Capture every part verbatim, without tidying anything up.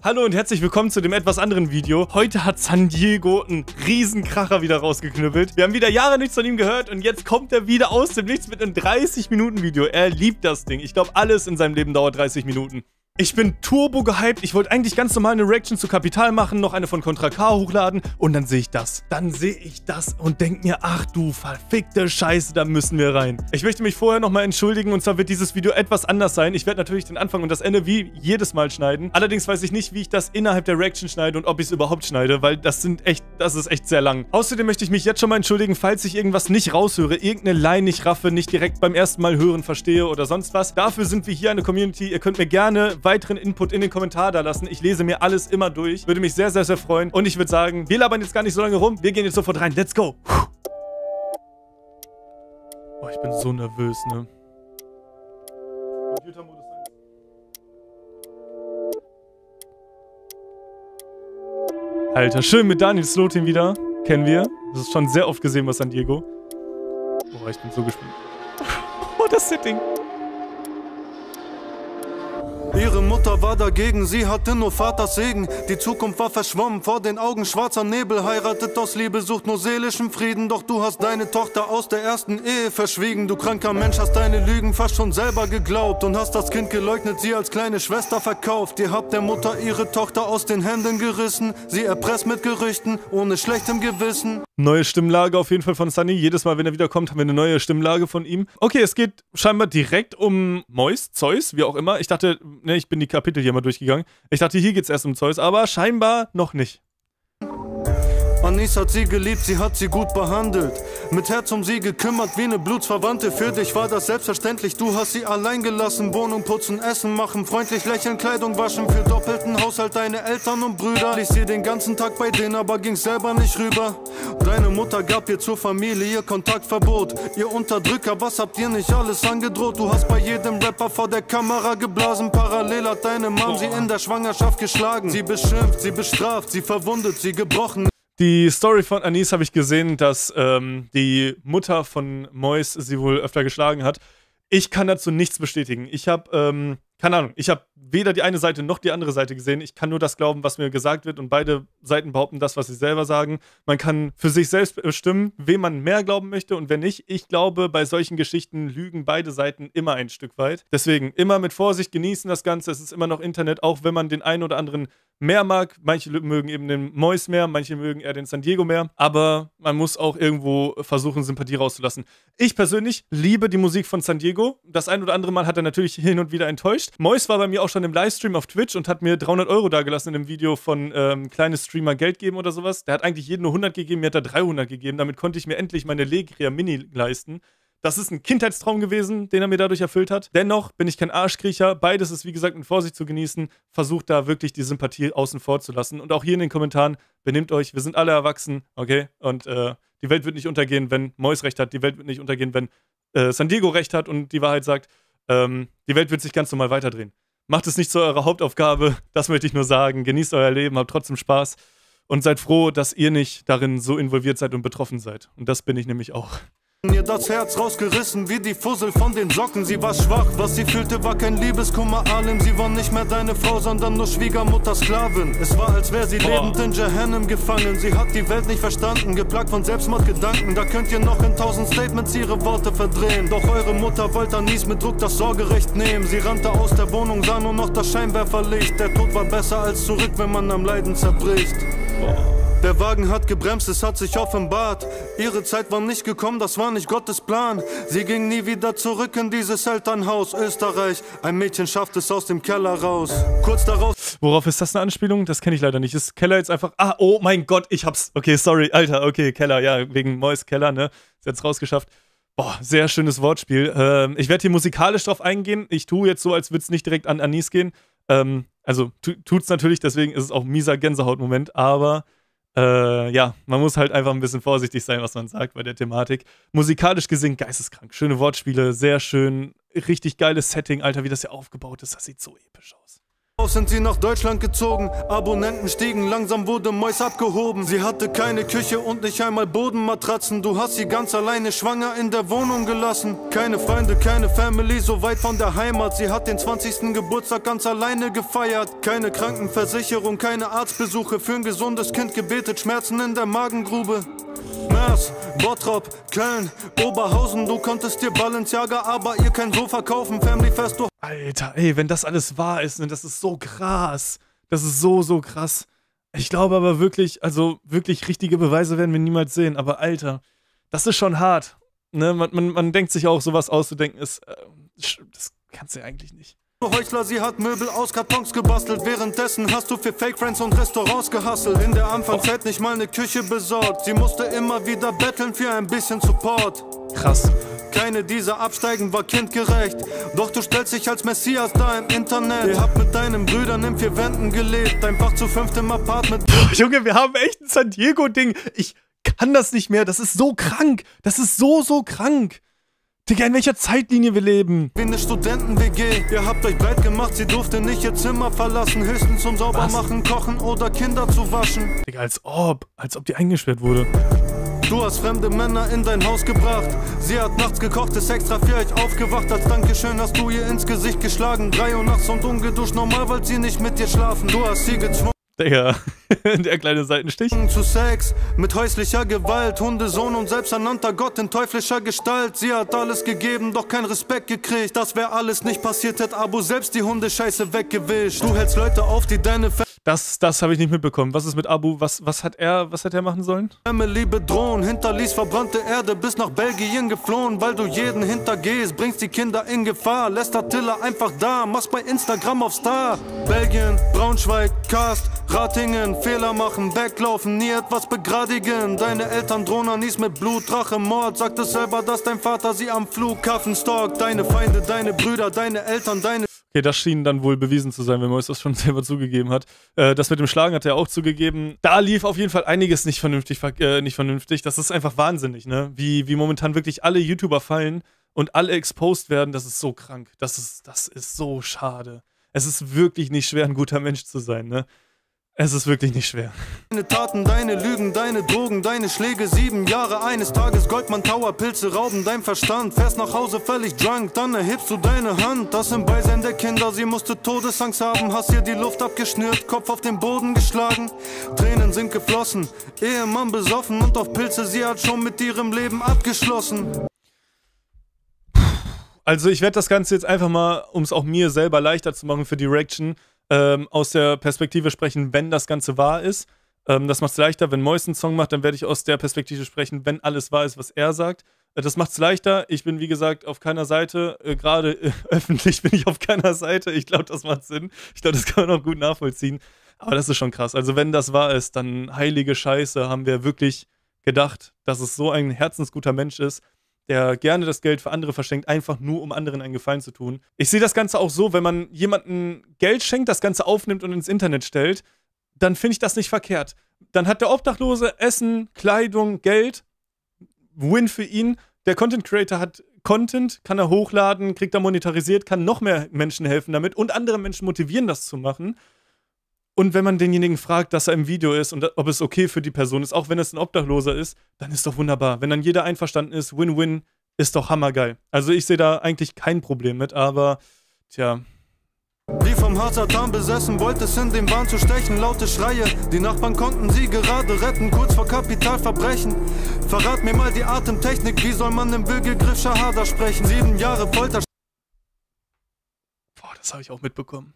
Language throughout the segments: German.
Hallo und herzlich willkommen zu dem etwas anderen Video. Heute hat San Diego einen Riesenkracher wieder rausgeknüppelt. Wir haben wieder Jahre nichts von ihm gehört und jetzt kommt er wieder aus dem Nichts mit einem dreißig Minuten Video. Er liebt das Ding. Ich glaube, alles in seinem Leben dauert dreißig Minuten. Ich bin turbo gehypt. Ich wollte eigentlich ganz normal eine Reaction zu Kapital machen, noch eine von Contra K hochladen und dann sehe ich das. Dann sehe ich das und denke mir, ach du verfickte Scheiße, da müssen wir rein. Ich möchte mich vorher nochmal entschuldigen und zwar wird dieses Video etwas anders sein. Ich werde natürlich den Anfang und das Ende wie jedes Mal schneiden. Allerdings weiß ich nicht, wie ich das innerhalb der Reaction schneide und ob ich es überhaupt schneide, weil das sind echt, das ist echt sehr lang. Außerdem möchte ich mich jetzt schon mal entschuldigen, falls ich irgendwas nicht raushöre, irgendeine Line nicht raffe, nicht direkt beim ersten Mal hören verstehe oder sonst was. Dafür sind wir hier eine Community. Ihr könnt mir gerne weiteren Input in den Kommentar da lassen. Ich lese mir alles immer durch. Würde mich sehr, sehr, sehr freuen. Und ich würde sagen, wir labern jetzt gar nicht so lange rum. Wir gehen jetzt sofort rein. Let's go! Boah, ich bin so nervös, ne? Computermodus an. Alter, schön mit Daniel Slotin wieder. Kennen wir. Das ist schon sehr oft gesehen, was San Diego. Boah, ich bin so gespannt. Oh, das Setting. Ihre Mutter war dagegen, sie hatte nur Vaters Segen. Die Zukunft war verschwommen, vor den Augen schwarzer Nebel. Heiratet aus Liebe, sucht nur seelischen Frieden. Doch du hast deine Tochter aus der ersten Ehe verschwiegen. Du kranker Mensch, hast deine Lügen fast schon selber geglaubt und hast das Kind geleugnet, sie als kleine Schwester verkauft. Ihr habt der Mutter ihre Tochter aus den Händen gerissen. Sie erpresst mit Gerüchten, ohne schlechtem Gewissen. Neue Stimmlage auf jeden Fall von Sunny. Jedes Mal, wenn er wiederkommt, haben wir eine neue Stimmlage von ihm. Okay, es geht scheinbar direkt um Mois, Zeus, wie auch immer. Ich dachte, ne, ich bin die Kapitel hier mal durchgegangen. Ich dachte, hier geht's erst um Zeus, aber scheinbar noch nicht. Anis hat sie geliebt, sie hat sie gut behandelt. Mit Herz um sie gekümmert wie eine Blutsverwandte. Für dich war das selbstverständlich, du hast sie allein gelassen. Wohnung putzen, Essen machen, freundlich lächeln, Kleidung waschen. Für doppelten Haushalt deine Eltern und Brüder. Ich sehe den ganzen Tag bei denen, aber ging selber nicht rüber. Deine Mutter gab ihr zur Familie Kontaktverbot. Ihr Unterdrücker, was habt ihr nicht alles angedroht? Du hast bei jedem Rapper vor der Kamera geblasen. Parallel hat deine Mom sie in der Schwangerschaft geschlagen. Sie beschimpft, sie bestraft, sie verwundet, sie gebrochen. Die Story von Anis habe ich gesehen, dass ähm, die Mutter von Mois sie wohl öfter geschlagen hat. Ich kann dazu nichts bestätigen. Ich habe, ähm, keine Ahnung, ich habe weder die eine Seite noch die andere Seite gesehen. Ich kann nur das glauben, was mir gesagt wird und beide Seiten behaupten das, was sie selber sagen. Man kann für sich selbst bestimmen, wem man mehr glauben möchte und wer nicht. Ich glaube, bei solchen Geschichten lügen beide Seiten immer ein Stück weit. Deswegen immer mit Vorsicht genießen das Ganze. Es ist immer noch Internet, auch wenn man den einen oder anderen mehr mag. Manche mögen eben den Mois mehr, manche mögen eher den San Diego mehr. Aber man muss auch irgendwo versuchen, Sympathie rauszulassen. Ich persönlich liebe die Musik von San Diego. Das ein oder andere Mal hat er natürlich hin und wieder enttäuscht. Mois war bei mir auch schon im Livestream auf Twitch und hat mir dreihundert Euro dagelassen in dem Video von ähm, kleines Streamer Geld geben oder sowas. Der hat eigentlich jedem nur hundert gegeben, mir hat er dreihundert gegeben. Damit konnte ich mir endlich meine Legria Mini leisten. Das ist ein Kindheitstraum gewesen, den er mir dadurch erfüllt hat. Dennoch bin ich kein Arschkriecher. Beides ist, wie gesagt, mit Vorsicht zu genießen. Versucht da wirklich die Sympathie außen vor zu lassen. Und auch hier in den Kommentaren, benehmt euch, wir sind alle erwachsen, okay? Und äh, die Welt wird nicht untergehen, wenn Mois recht hat. Die Welt wird nicht untergehen, wenn äh, San Diego recht hat und die Wahrheit sagt, ähm, die Welt wird sich ganz normal weiterdrehen. Macht es nicht zu eurer Hauptaufgabe, das möchte ich nur sagen. Genießt euer Leben, habt trotzdem Spaß. Und seid froh, dass ihr nicht darin so involviert seid und betroffen seid. Und das bin ich nämlich auch. Ihr das Herz rausgerissen wie die Fussel von den Socken. Sie war schwach, was sie fühlte war kein Liebeskummer, Alim. Sie war nicht mehr deine Frau, sondern nur Schwiegermutter Sklavin. Es war, als wäre sie oh. lebend in Jehannem gefangen. Sie hat die Welt nicht verstanden, geplagt von Selbstmordgedanken. Da könnt ihr noch in tausend Statements ihre Worte verdrehen. Doch eure Mutter wollte Anis mit Druck das Sorgerecht nehmen. Sie rannte aus der Wohnung, sah nur noch das Scheinwerferlicht. Der Tod war besser als zurück, wenn man am Leiden zerbricht. oh. Der Wagen hat gebremst, es hat sich offenbart. Ihre Zeit war nicht gekommen, das war nicht Gottes Plan. Sie ging nie wieder zurück in dieses Elternhaus Österreich. Ein Mädchen schafft es aus dem Keller raus. Kurz darauf... Worauf ist das eine Anspielung? Das kenne ich leider nicht. Ist Keller jetzt einfach... Ah, oh mein Gott, ich hab's... Okay, sorry, Alter, okay, Keller, ja, wegen Mois Keller, ne? Ist jetzt rausgeschafft. Boah, sehr schönes Wortspiel. Ähm, ich werde hier musikalisch drauf eingehen. Ich tue jetzt so, als würde es nicht direkt an Anis gehen. Ähm, also, tut's natürlich, deswegen ist es auch ein mieser Gänsehautmoment, aber... Äh, ja, man muss halt einfach ein bisschen vorsichtig sein, was man sagt bei der Thematik. Musikalisch gesehen, geisteskrank. Schöne Wortspiele, sehr schön. Richtig geiles Setting, Alter, wie das hier aufgebaut ist. Das sieht so episch aus. sind sie nach Deutschland gezogen. Abonnenten stiegen, langsam wurde Mois abgehoben. Sie hatte keine Küche und nicht einmal Bodenmatratzen. Du hast sie ganz alleine schwanger in der Wohnung gelassen. Keine Freunde, keine Family, so weit von der Heimat. Sie hat den zwanzigsten Geburtstag ganz alleine gefeiert. Keine Krankenversicherung, keine Arztbesuche. Für ein gesundes Kind gebetet, Schmerzen in der Magengrube. Merz, Bottrop, Köln, Oberhausen. Du konntest dir Balenciaga, aber ihr kein Sofa kaufen. Family Fest, du... Alter, ey, wenn das alles wahr ist, ne, das ist so krass. Das ist so, so krass. Ich glaube aber wirklich, also wirklich richtige Beweise werden wir niemals sehen. Aber Alter, das ist schon hart. Ne? Man, man, man denkt sich auch, sowas auszudenken ist, äh, das kannst du ja eigentlich nicht. Heuchler, sie hat Möbel aus Kartons gebastelt. Währenddessen hast du für Fake Friends und Restaurants gehasselt. In der Anfangszeit nicht mal eine Küche besorgt. Sie musste immer wieder betteln für ein bisschen Support. Krass. Keine dieser Absteigen war kindgerecht. Doch du stellst dich als Messias da im Internet. Ihr habt mit deinen Brüdern in vier Wänden gelebt. Einfach zu fünft im Apartment. Boah, Junge, wir haben echt ein San Diego-Ding. Ich kann das nicht mehr. Das ist so krank. Das ist so, so krank. Digga, in welcher Zeitlinie wir leben? Wie eine Studenten-W G. Ihr habt euch breit gemacht, sie durfte nicht ihr Zimmer verlassen. Höchstens zum Saubermachen, Kochen oder Kinder zu waschen. Digga, als ob. Als ob die eingesperrt wurde. Du hast fremde Männer in dein Haus gebracht. Sie hat nachts gekocht, ist extra für euch aufgewacht. Als Dankeschön hast du ihr ins Gesicht geschlagen. Drei Uhr nachts und ungeduscht, normal, weil sie nicht mit dir schlafen. Du hast sie gezwungen. Digga, der kleine Seitenstich. Zu Sex, mit häuslicher Gewalt, Hundesohn und selbsternannter Gott in teuflischer Gestalt. Sie hat alles gegeben, doch kein Respekt gekriegt. Das wäre alles nicht passiert, hätte Abu selbst die Hundescheiße weggewischt. Du hältst Leute auf, die deine Fans... Das, das habe ich nicht mitbekommen. Was ist mit Abu? Was, was hat er, was hat er machen sollen? Family bedrohen, hinterließ verbrannte Erde, bis nach Belgien geflohen, weil du jeden hintergehst, bringst die Kinder in Gefahr, lässt Attila einfach da, machst bei Instagram auf Star. Belgien, Braunschweig, Karst, Ratingen, Fehler machen, weglaufen, nie etwas begradigen. Deine Eltern drohen Anis mit Blut, Rache, Mord, sagt es selber, dass dein Vater sie am Flughafen stalkt. Deine Feinde, deine Brüder, deine Eltern, deine... Okay, das schien dann wohl bewiesen zu sein, wenn Mois das schon selber zugegeben hat. Äh, das mit dem Schlagen hat er auch zugegeben. Da lief auf jeden Fall einiges nicht vernünftig. Äh, nicht vernünftig. Das ist einfach wahnsinnig, ne? Wie, wie momentan wirklich alle YouTuber fallen und alle exposed werden, das ist so krank. Das ist, das ist so schade. Es ist wirklich nicht schwer, ein guter Mensch zu sein, ne? Es ist wirklich nicht schwer. Deine Taten, deine Lügen, deine Drogen, deine Schläge, sieben Jahre eines Tages, Goldman Tower, Pilze rauben, dein Verstand, fährst nach Hause völlig drunk, dann erhebst du deine Hand, das im Beisein der Kinder, sie musste Todesangst haben, hast ihr die Luft abgeschnürt, Kopf auf den Boden geschlagen, Tränen sind geflossen, Ehemann besoffen und auf Pilze, sie hat schon mit ihrem Leben abgeschlossen. Also ich werde das Ganze jetzt einfach mal, um es auch mir selber leichter zu machen für die Reaction, Ähm, aus der Perspektive sprechen, wenn das Ganze wahr ist. Ähm, das macht es leichter. Wenn Mois einen Song macht, dann werde ich aus der Perspektive sprechen, wenn alles wahr ist, was er sagt. Äh, das macht es leichter. Ich bin, wie gesagt, auf keiner Seite. Äh, Gerade äh, öffentlich bin ich auf keiner Seite. Ich glaube, das macht Sinn. Ich glaube, das kann man auch gut nachvollziehen. Aber das ist schon krass. Also wenn das wahr ist, dann heilige Scheiße, haben wir wirklich gedacht, dass es so ein herzensguter Mensch ist, der gerne das Geld für andere verschenkt, einfach nur, um anderen einen Gefallen zu tun. Ich sehe das Ganze auch so, wenn man jemandem Geld schenkt, das Ganze aufnimmt und ins Internet stellt, dann finde ich das nicht verkehrt. Dann hat der Obdachlose Essen, Kleidung, Geld, Win für ihn. Der Content Creator hat Content, kann er hochladen, kriegt er monetarisiert, kann noch mehr Menschen helfen damit und andere Menschen motivieren, das zu machen. Und wenn man denjenigen fragt, dass er im Video ist und ob es okay für die Person ist, auch wenn es ein Obdachloser ist, dann ist doch wunderbar. Wenn dann jeder einverstanden ist, Win-Win, ist doch hammergeil. Also ich sehe da eigentlich kein Problem mit, aber tja... Die vom Hasatan besessen, wollte es in den Wahn zu stechen, laute Schreie. Die Nachbarn konnten sie gerade retten, kurz vor Kapitalverbrechen. Verrat mir mal die Atemtechnik, wie soll man im Würgegriff Schahada sprechen? Sieben Jahre Folter... Boah, das habe ich auch mitbekommen.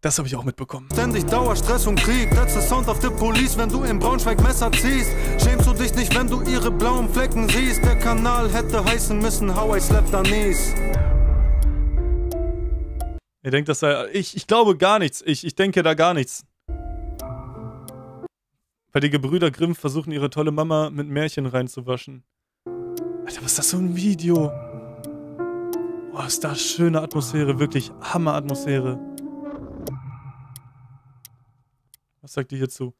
Das habe ich auch mitbekommen. Ständig Dauerstress und Krieg, that's the sound of the police, wenn du in Braunschweig Messer ziehst. Schämst du dich nicht, wenn du ihre blauen Flecken siehst. Der Kanal hätte heißen müssen, How I Slept Anis. Ihr denkt, das sei... Ich, ich glaube gar nichts. Ich, ich denke da gar nichts. Weil die Gebrüder Grimm versuchen, ihre tolle Mama mit Märchen reinzuwaschen. Alter, was ist das für ein Video? Oh, ist das schöne Atmosphäre. Wirklich Hammer-Atmosphäre. Was sagt ihr hierzu?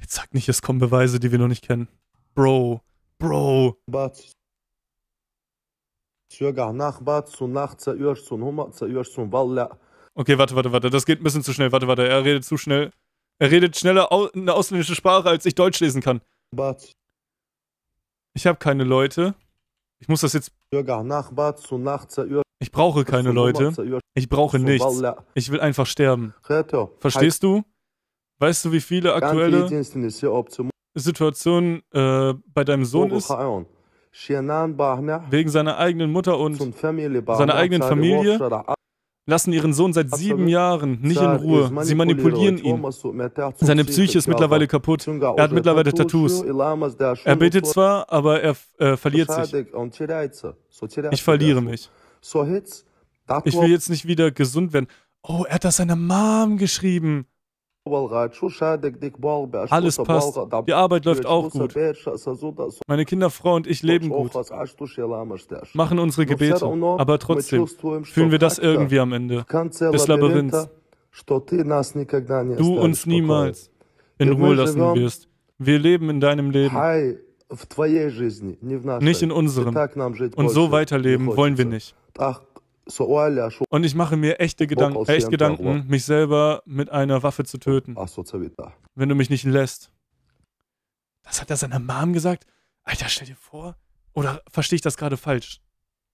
Jetzt sagt nicht, es kommen Beweise, die wir noch nicht kennen. Bro, Bro. But Okay, warte, warte, warte. Das geht ein bisschen zu schnell. Warte, warte. Er redet zu schnell. Er redet schneller eine ausländische Sprache, als ich Deutsch lesen kann. Ich habe keine Leute. Ich muss das jetzt... Ich brauche keine Leute. Ich brauche nichts. Ich will einfach sterben. Verstehst du? Weißt du, wie viele aktuelle Situationen äh, bei deinem Sohn ist? Wegen seiner eigenen Mutter und seiner eigenen Familie lassen ihren Sohn seit sieben Jahren nicht in Ruhe. Sie manipulieren ihn. Seine Psyche ist mittlerweile kaputt. Er hat mittlerweile Tattoos. Er betet zwar, aber er äh, verliert sich. Ich verliere mich. Ich will jetzt nicht wieder gesund werden. Oh, er hat das seiner Mom geschrieben. Alles passt. Die Arbeit läuft auch gut. Meine Kinder, Frau und ich leben gut. Machen unsere Gebete. Aber trotzdem fühlen wir das irgendwie am Ende des Labyrinths. Du uns niemals in Ruhe lassen wirst. Wir leben in deinem Leben. Nicht in unserem. Und so weiterleben wollen wir nicht. Und ich mache mir echte Gedanken, echt Gedanken, mich selber mit einer Waffe zu töten, wenn du mich nicht lässt. Das hat er seiner Mom gesagt? Alter, stell dir vor. Oder verstehe ich das gerade falsch?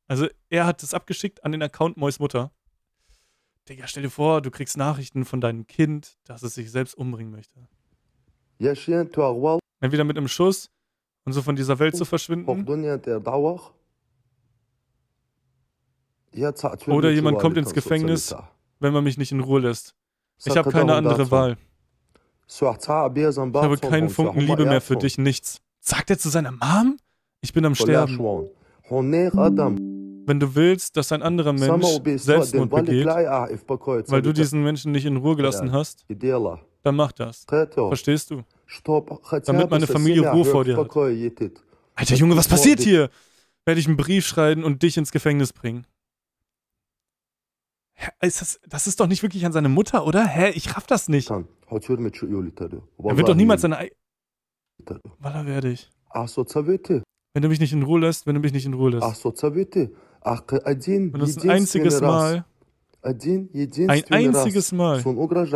Also, er hat es abgeschickt an den Account Mois Mutter. Digga, stell dir vor, du kriegst Nachrichten von deinem Kind, dass es sich selbst umbringen möchte. Entweder mit einem Schuss und so von dieser Welt zu verschwinden. Oder jemand kommt ins Gefängnis, wenn man mich nicht in Ruhe lässt. Ich habe keine andere Wahl. Ich habe keinen Funken Liebe mehr für dich, nichts. Sagt er zu seiner Mom? Ich bin am Sterben. Wenn du willst, dass ein anderer Mensch Selbstmord begeht, weil du diesen Menschen nicht in Ruhe gelassen hast, dann mach das. Verstehst du? Damit meine Familie Ruhe vor dir hat. Alter Junge, was passiert hier? Werde ich einen Brief schreiben und dich ins Gefängnis bringen. Hä, ist das, das ist doch nicht wirklich an seine Mutter, oder? Hä, ich raff das nicht. Er wird doch niemals seine... Ei Walla werde ich. Wenn du mich nicht in Ruhe lässt, wenn du mich nicht in Ruhe lässt. Wenn du das ein einziges Mal, ein einziges Mal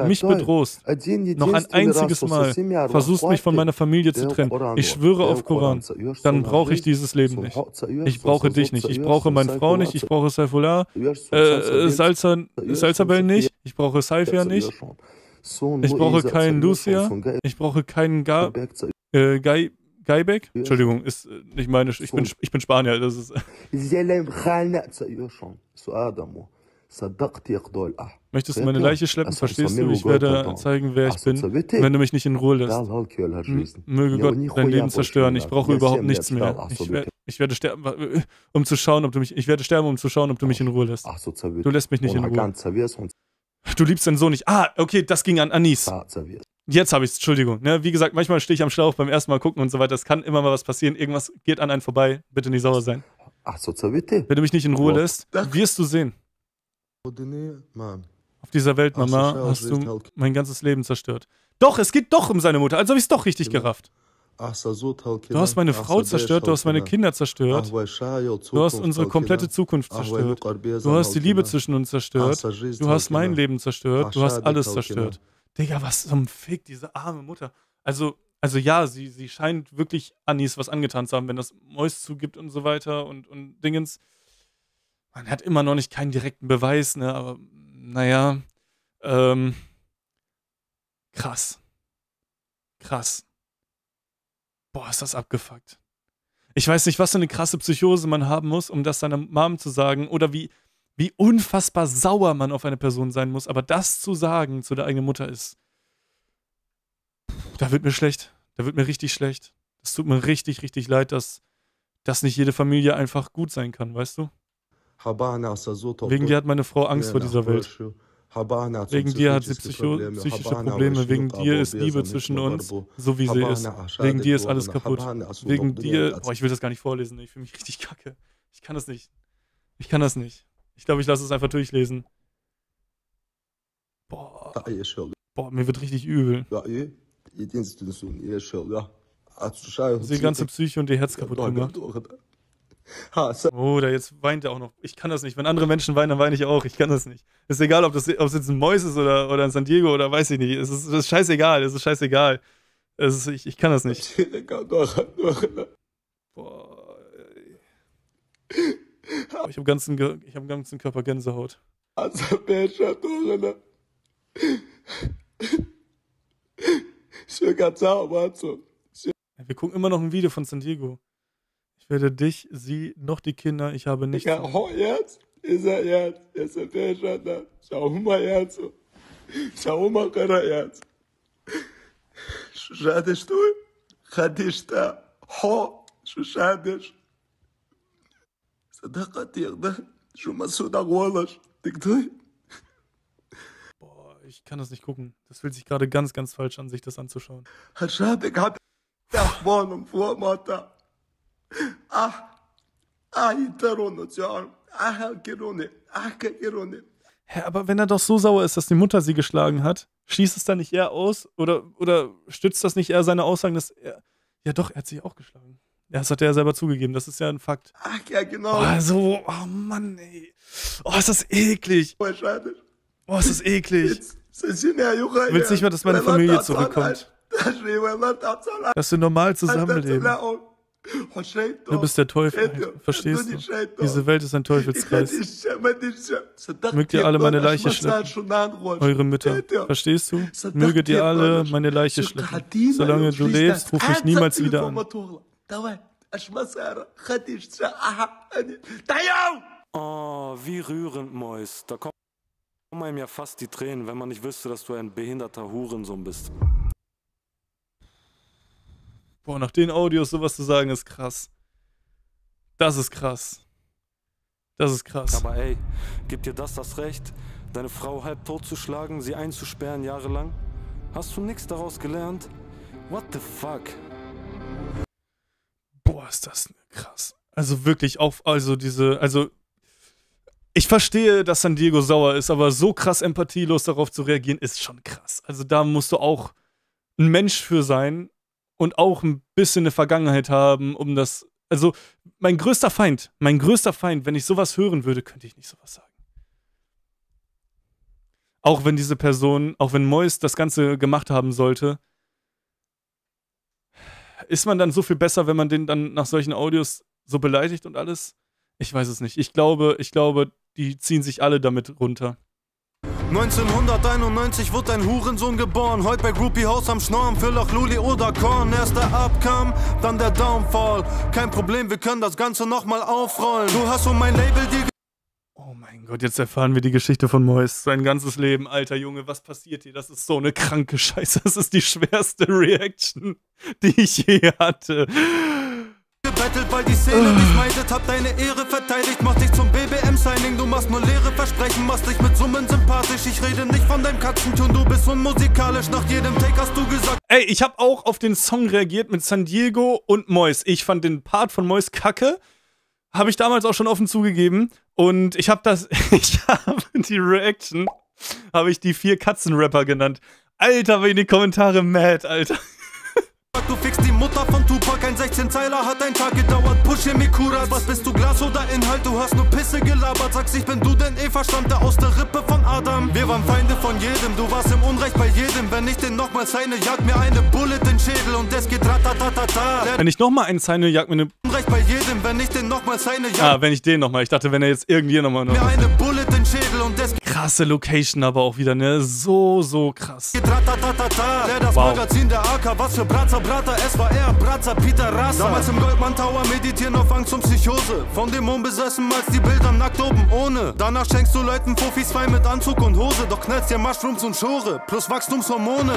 mich bedrohst, noch ein einziges Mal versuchst mich von meiner Familie zu trennen, ich schwöre auf Koran, dann brauche ich dieses Leben nicht. Ich brauche dich nicht, ich brauche meine Frau nicht, ich brauche Saifullah, äh, Salzabel nicht, ich brauche Saifia nicht, ich brauche keinen Lucia, ich brauche keinen Ga, äh, Gai, Gaibek, Entschuldigung, ist nicht meine, ich bin, ich bin Spanier, das ist... Möchtest du meine Leiche schleppen, verstehst du? Ich werde zeigen, wer ich bin, wenn du mich nicht in Ruhe lässt. Möge Gott dein Leben zerstören. Ich brauche überhaupt nichts mehr. Ich, wer ich werde sterben, um zu schauen, ob du mich. Ich werde sterben, um zu schauen, ob du mich in Ruhe lässt. Du lässt mich nicht in Ruhe. Du liebst deinen Sohn nicht. Ah, okay, das ging an Anis. Jetzt habe ich es, Entschuldigung. Ne, wie gesagt, manchmal stehe ich am Schlauch beim ersten Mal gucken und so weiter. Es kann immer mal was passieren. Irgendwas geht an einen vorbei. Bitte nicht sauer sein. Wenn du mich nicht in Ruhe lässt, wirst du sehen. Auf dieser Welt, Mama, hast du mein ganzes Leben zerstört. Doch, es geht doch um seine Mutter, also habe ich es doch richtig gerafft. Du hast meine Frau zerstört, du hast meine Kinder zerstört, du hast unsere komplette Zukunft zerstört, du hast die Liebe zwischen uns zerstört, du hast mein Leben zerstört, du hast alles zerstört. Digga, was zum Fick, diese arme Mutter. Also, also ja, sie, sie scheint wirklich Anis was angetan zu haben, wenn das Mois zugibt und so weiter und, und Dingens. Man hat immer noch nicht keinen direkten Beweis, ne? Aber naja, ähm, krass. Krass. Boah, ist das abgefuckt. Ich weiß nicht, was für eine krasse Psychose man haben muss, um das seiner Mom zu sagen, oder wie, wie unfassbar sauer man auf eine Person sein muss, aber das zu sagen zu der eigenen Mutter ist, da wird mir schlecht, da wird mir richtig schlecht. Es tut mir richtig, richtig leid, dass, dass nicht jede Familie einfach gut sein kann, weißt du? Wegen dir hat meine Frau Angst vor dieser Welt. Wegen dir hat sie psycho psychische Probleme. Wegen dir ist Liebe zwischen uns, so wie sie ist. Wegen dir ist alles kaputt. Wegen dir... Boah, ich will das gar nicht vorlesen. Ich fühle mich richtig kacke. Ich kann das nicht. Ich kann das nicht. Ich glaube, ich lasse es einfach durchlesen. Boah. Boah, mir wird richtig übel. Sie ganze Psyche und ihr Herz kaputt gemacht. Oh, da jetzt weint er auch noch. Ich kann das nicht. Wenn andere Menschen weinen, dann weine ich auch. Ich kann das nicht. Ist egal, ob das, ob es jetzt ein Mois ist oder, oder ein San Diego oder weiß ich nicht. Es ist, es ist scheißegal. Es ist scheißegal. Es ist, ich, ich kann das nicht. Boah, ey. Ich habe ganzen, ich hab ganzen Körper Gänsehaut. Wir gucken immer noch ein Video von San Diego. Ich werde dich, sie, noch die Kinder, ich habe nichts. Ja, oh, jetzt ist er jetzt. Jetzt ist er da. Schau mal jetzt. Schau mal jetzt. Schadest du? Schadest da. Ho, schadest. Boah, ich kann das nicht gucken. Das fühlt sich gerade ganz, ganz falsch an, sich das anzuschauen. Hä, aber wenn er doch so sauer ist, dass die Mutter sie geschlagen hat, schließt es dann nicht er aus? Oder, oder stützt das nicht eher seine Aussagen, dass er... Ja doch, er hat sie auch geschlagen. Ja, das hat er ja selber zugegeben, das ist ja ein Fakt. Ach ja, genau. Also, oh, oh Mann, ey. Oh, ist das eklig. Oh, ist das eklig. Du willst nicht mehr, dass meine Familie zurückkommt. Dass wir normal zusammenleben. Du bist der Teufel, verstehst du? Diese Welt ist ein Teufelskreis. Mögt ihr alle meine Leiche schleppen, eure Mütter, verstehst du? Möget ihr alle meine Leiche schleppen. Solange du lebst, ruf mich niemals wieder an. Oh, wie rührend, Mois. Da kommen einem ja fast die Tränen, wenn man nicht wüsste, dass du ein behinderter Hurensohn bist. Boah, nach den Audios sowas zu sagen, ist krass. Das ist krass. Das ist krass. Aber ey, gibt dir das das Recht, deine Frau halb tot zu schlagen, sie einzusperren jahrelang? Hast du nichts daraus gelernt? What the fuck? Boah, ist das krass. Also wirklich, auch, also diese, also ich verstehe, dass San Diego sauer ist, aber so krass empathielos darauf zu reagieren, ist schon krass. Also da musst du auch ein Mensch für sein und auch ein bisschen eine Vergangenheit haben, um das, also mein größter Feind, mein größter Feind, wenn ich sowas hören würde, könnte ich nicht sowas sagen. Auch wenn diese Person, auch wenn Mois das Ganze gemacht haben sollte, ist man dann so viel besser, wenn man den dann nach solchen Audios so beleidigt und alles? Ich weiß es nicht. Ich glaube, ich glaube, die ziehen sich alle damit runter. neunzehnhunderteinundneunzig wird ein Hurensohn geboren. Heute bei Groupie House am Schnorren, für Lach, Luli oder Korn. Erst der Abkamm, dann der Downfall. Kein Problem, wir können das Ganze nochmal aufrollen. Du hast um mein Label die... Oh mein Gott, jetzt erfahren wir die Geschichte von Mois. Sein ganzes Leben, alter Junge, was passiert hier? Das ist so eine kranke Scheiße. Das ist die schwerste Reaction, die ich je hatte. Gebettelt, weil die Szene dich meidet, hab deine Ehre verteidigt, mach dich zum B B M-Signing, du machst nur leere Versprechen, machst dich mit Summen sympathisch, ich rede nicht von deinem Katzentun, du bist unmusikalisch, nach jedem Take hast du gesagt... Ey, ich hab auch auf den Song reagiert mit San Diego und Mois. Ich fand den Part von Mois kacke. Habe ich damals auch schon offen zugegeben. Und ich habe das, ich habe die Reaction, habe ich die vier Katzenrapper genannt. Alter, bin in die Kommentare mad, Alter. Du fickst die Mutter von Tupac, ein sechzehn-Zeiler hat ein Tag gedauert. Pusche Mikuras, was bist du, Glas oder Inhalt? Du hast nur Pisse gelabert, sagst, ich bin du denn eh Verstammter aus der Rippe von Adam. Wir waren Feinde von jedem, du warst im Unrecht bei jedem. Wenn ich den nochmal seine, jag mir eine Bullet in den Schädel und es geht ratatatata. Wenn ich nochmal einen seine, jag mir eine... Unrecht bei jedem, wenn ich den nochmal seine, jag... Ah, wenn ich den nochmal, ich dachte, wenn er jetzt irgendwie nochmal... Noch... Mir eine Bullet in den Schädel und es... Krasse Location aber auch wieder, ne? So, so krass. Geht ratatatata. Der das Magazin der A K, was für Bratzer. Brater, es war er, Bratzer, Peter Rasser. Damals im Goldman Tower meditieren auf Angst um Psychose. Von dem unbesessen malst die Bilder nackt oben ohne. Danach schenkst du Leuten Profis fein mit Anzug und Hose. Doch knallst dir Mushrooms und Schore, plus Wachstumshormone.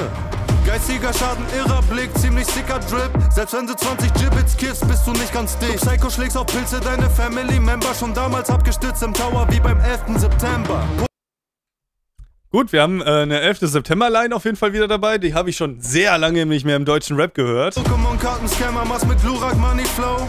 Geistiger Schaden, irrer Blick, ziemlich sicker Drip. Selbst wenn du zwanzig Gibbets kiffst, bist du nicht ganz dick. Du Psycho schlägst auf Pilze, deine Family-Member schon damals abgestürzt im Tower wie beim elften September. Gut, wir haben äh, eine elften September-Line auf jeden Fall wieder dabei. Die habe ich schon sehr lange nicht mehr im deutschen Rap gehört. Pokémon-Karten-Scammer, mach's mit Lurak, Money Flow.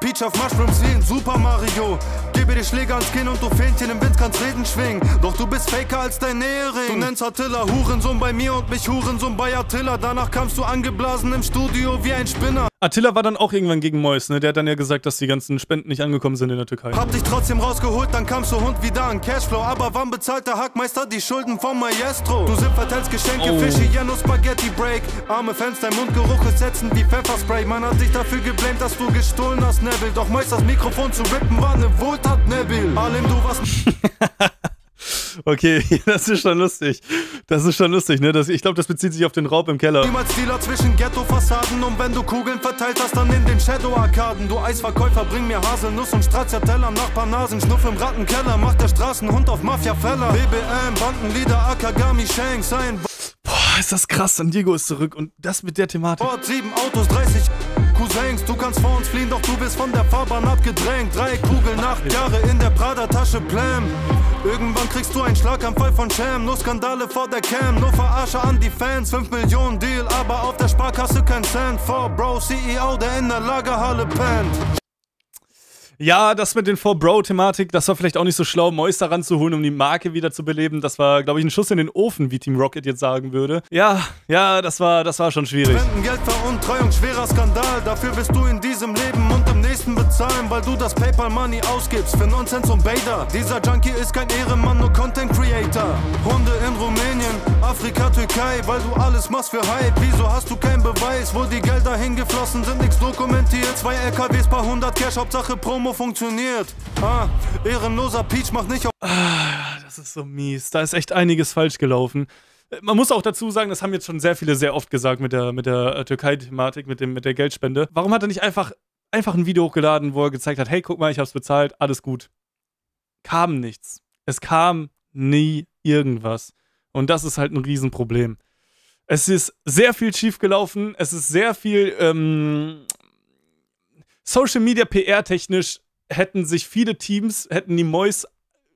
Peach auf Mushrooms wie in Super Mario. Gebe dir Schläge ans Kinn und du Fähnchen im Wind kannst Reden schwingen. Doch du bist faker als dein Ehering. Du nennst Attila Hurensohn bei mir und mich Hurensohn bei Attila. Danach kamst du angeblasen im Studio wie ein Spinner. Attila war dann auch irgendwann gegen Mois, ne? Der hat dann ja gesagt, dass die ganzen Spenden nicht angekommen sind in der Türkei. Hab dich trotzdem rausgeholt, dann kam so Hund wieder an Cashflow. Aber wann bezahlt der Hackmeister die Schulden vom Maestro? Du sind verteilst Geschenke, oh. Fische, Janus, Spaghetti, Break. Arme Fans, dein Mundgeruch ist setzen wie Pfefferspray. Man hat dich dafür geblamed, dass du gestohlen hast, Neville. Doch Mois das Mikrofon zu rippen war eine Wohltat, Neville. Alem, du warst... Okay, das ist schon lustig. Das ist schon lustig, ne? Das, ich glaube, das bezieht sich auf den Raub im Keller. Niemals Dealer zwischen Ghetto-Fassaden. Und wenn du Kugeln verteilt hast, dann in den Shadow-Arkaden. Du Eisverkäufer, bring mir Haselnuss und Stracciatella. Nachbarnasen, Schnuff im Rattenkeller. Macht der Straßenhund auf Mafia-Feller. B B M, Bandenlieder, Akagami, Shanks, sein... Boah, ist das krass. San Diego ist zurück. Und das mit der Thematik. Ford, sieben Autos, dreißig... Cousins, du kannst vor uns fliehen, doch du wirst von der Fahrbahn abgedrängt. Drei Kugeln, acht Jahre in der Prada-Tasche, Blam. Irgendwann kriegst du einen Schlaganfall von Sham. Nur Skandale vor der Cam, nur Verarsche an die Fans. fünf Millionen Deal, aber auf der Sparkasse kein Cent. For Bro, C E O, der in der Lagerhalle pennt. Ja, das mit den four Bro-Thematik, das war vielleicht auch nicht so schlau, Mois da ranzuholen, um die Marke wieder zu beleben. Das war, glaube ich, ein Schuss in den Ofen, wie Team Rocket jetzt sagen würde. Ja, ja, das war, das war schon schwierig. Spendengeld, Veruntreuung, schwerer Skandal. Dafür wirst du in diesem Leben und im nächsten bezahlen, weil du das PayPal-Money ausgibst für Nonsens und Bader. Dieser Junkie ist kein Ehrenmann, nur Content-Creator. Hunde in Rumänien, Afrika, Türkei, weil du alles machst für Hype. Wieso hast du keinen Beweis, wo die Gelder hingeflossen sind, nichts dokumentiert. Zwei L K Ws, paar hundert Cash, Hauptsache Promo. Funktioniert. Ah, ehrenloser Peach macht nicht auf. Ah, das ist so mies. Da ist echt einiges falsch gelaufen. Man muss auch dazu sagen, das haben jetzt schon sehr viele sehr oft gesagt mit der, mit der Türkei-Thematik, mit, mit der Geldspende. Warum hat er nicht einfach, einfach ein Video hochgeladen, wo er gezeigt hat, hey, guck mal, ich hab's bezahlt, alles gut. Kam nichts. Es kam nie irgendwas. Und das ist halt ein Riesenproblem. Es ist sehr viel schief gelaufen. Es ist sehr viel, ähm... Social Media P R-technisch hätten sich viele Teams, hätten die Mois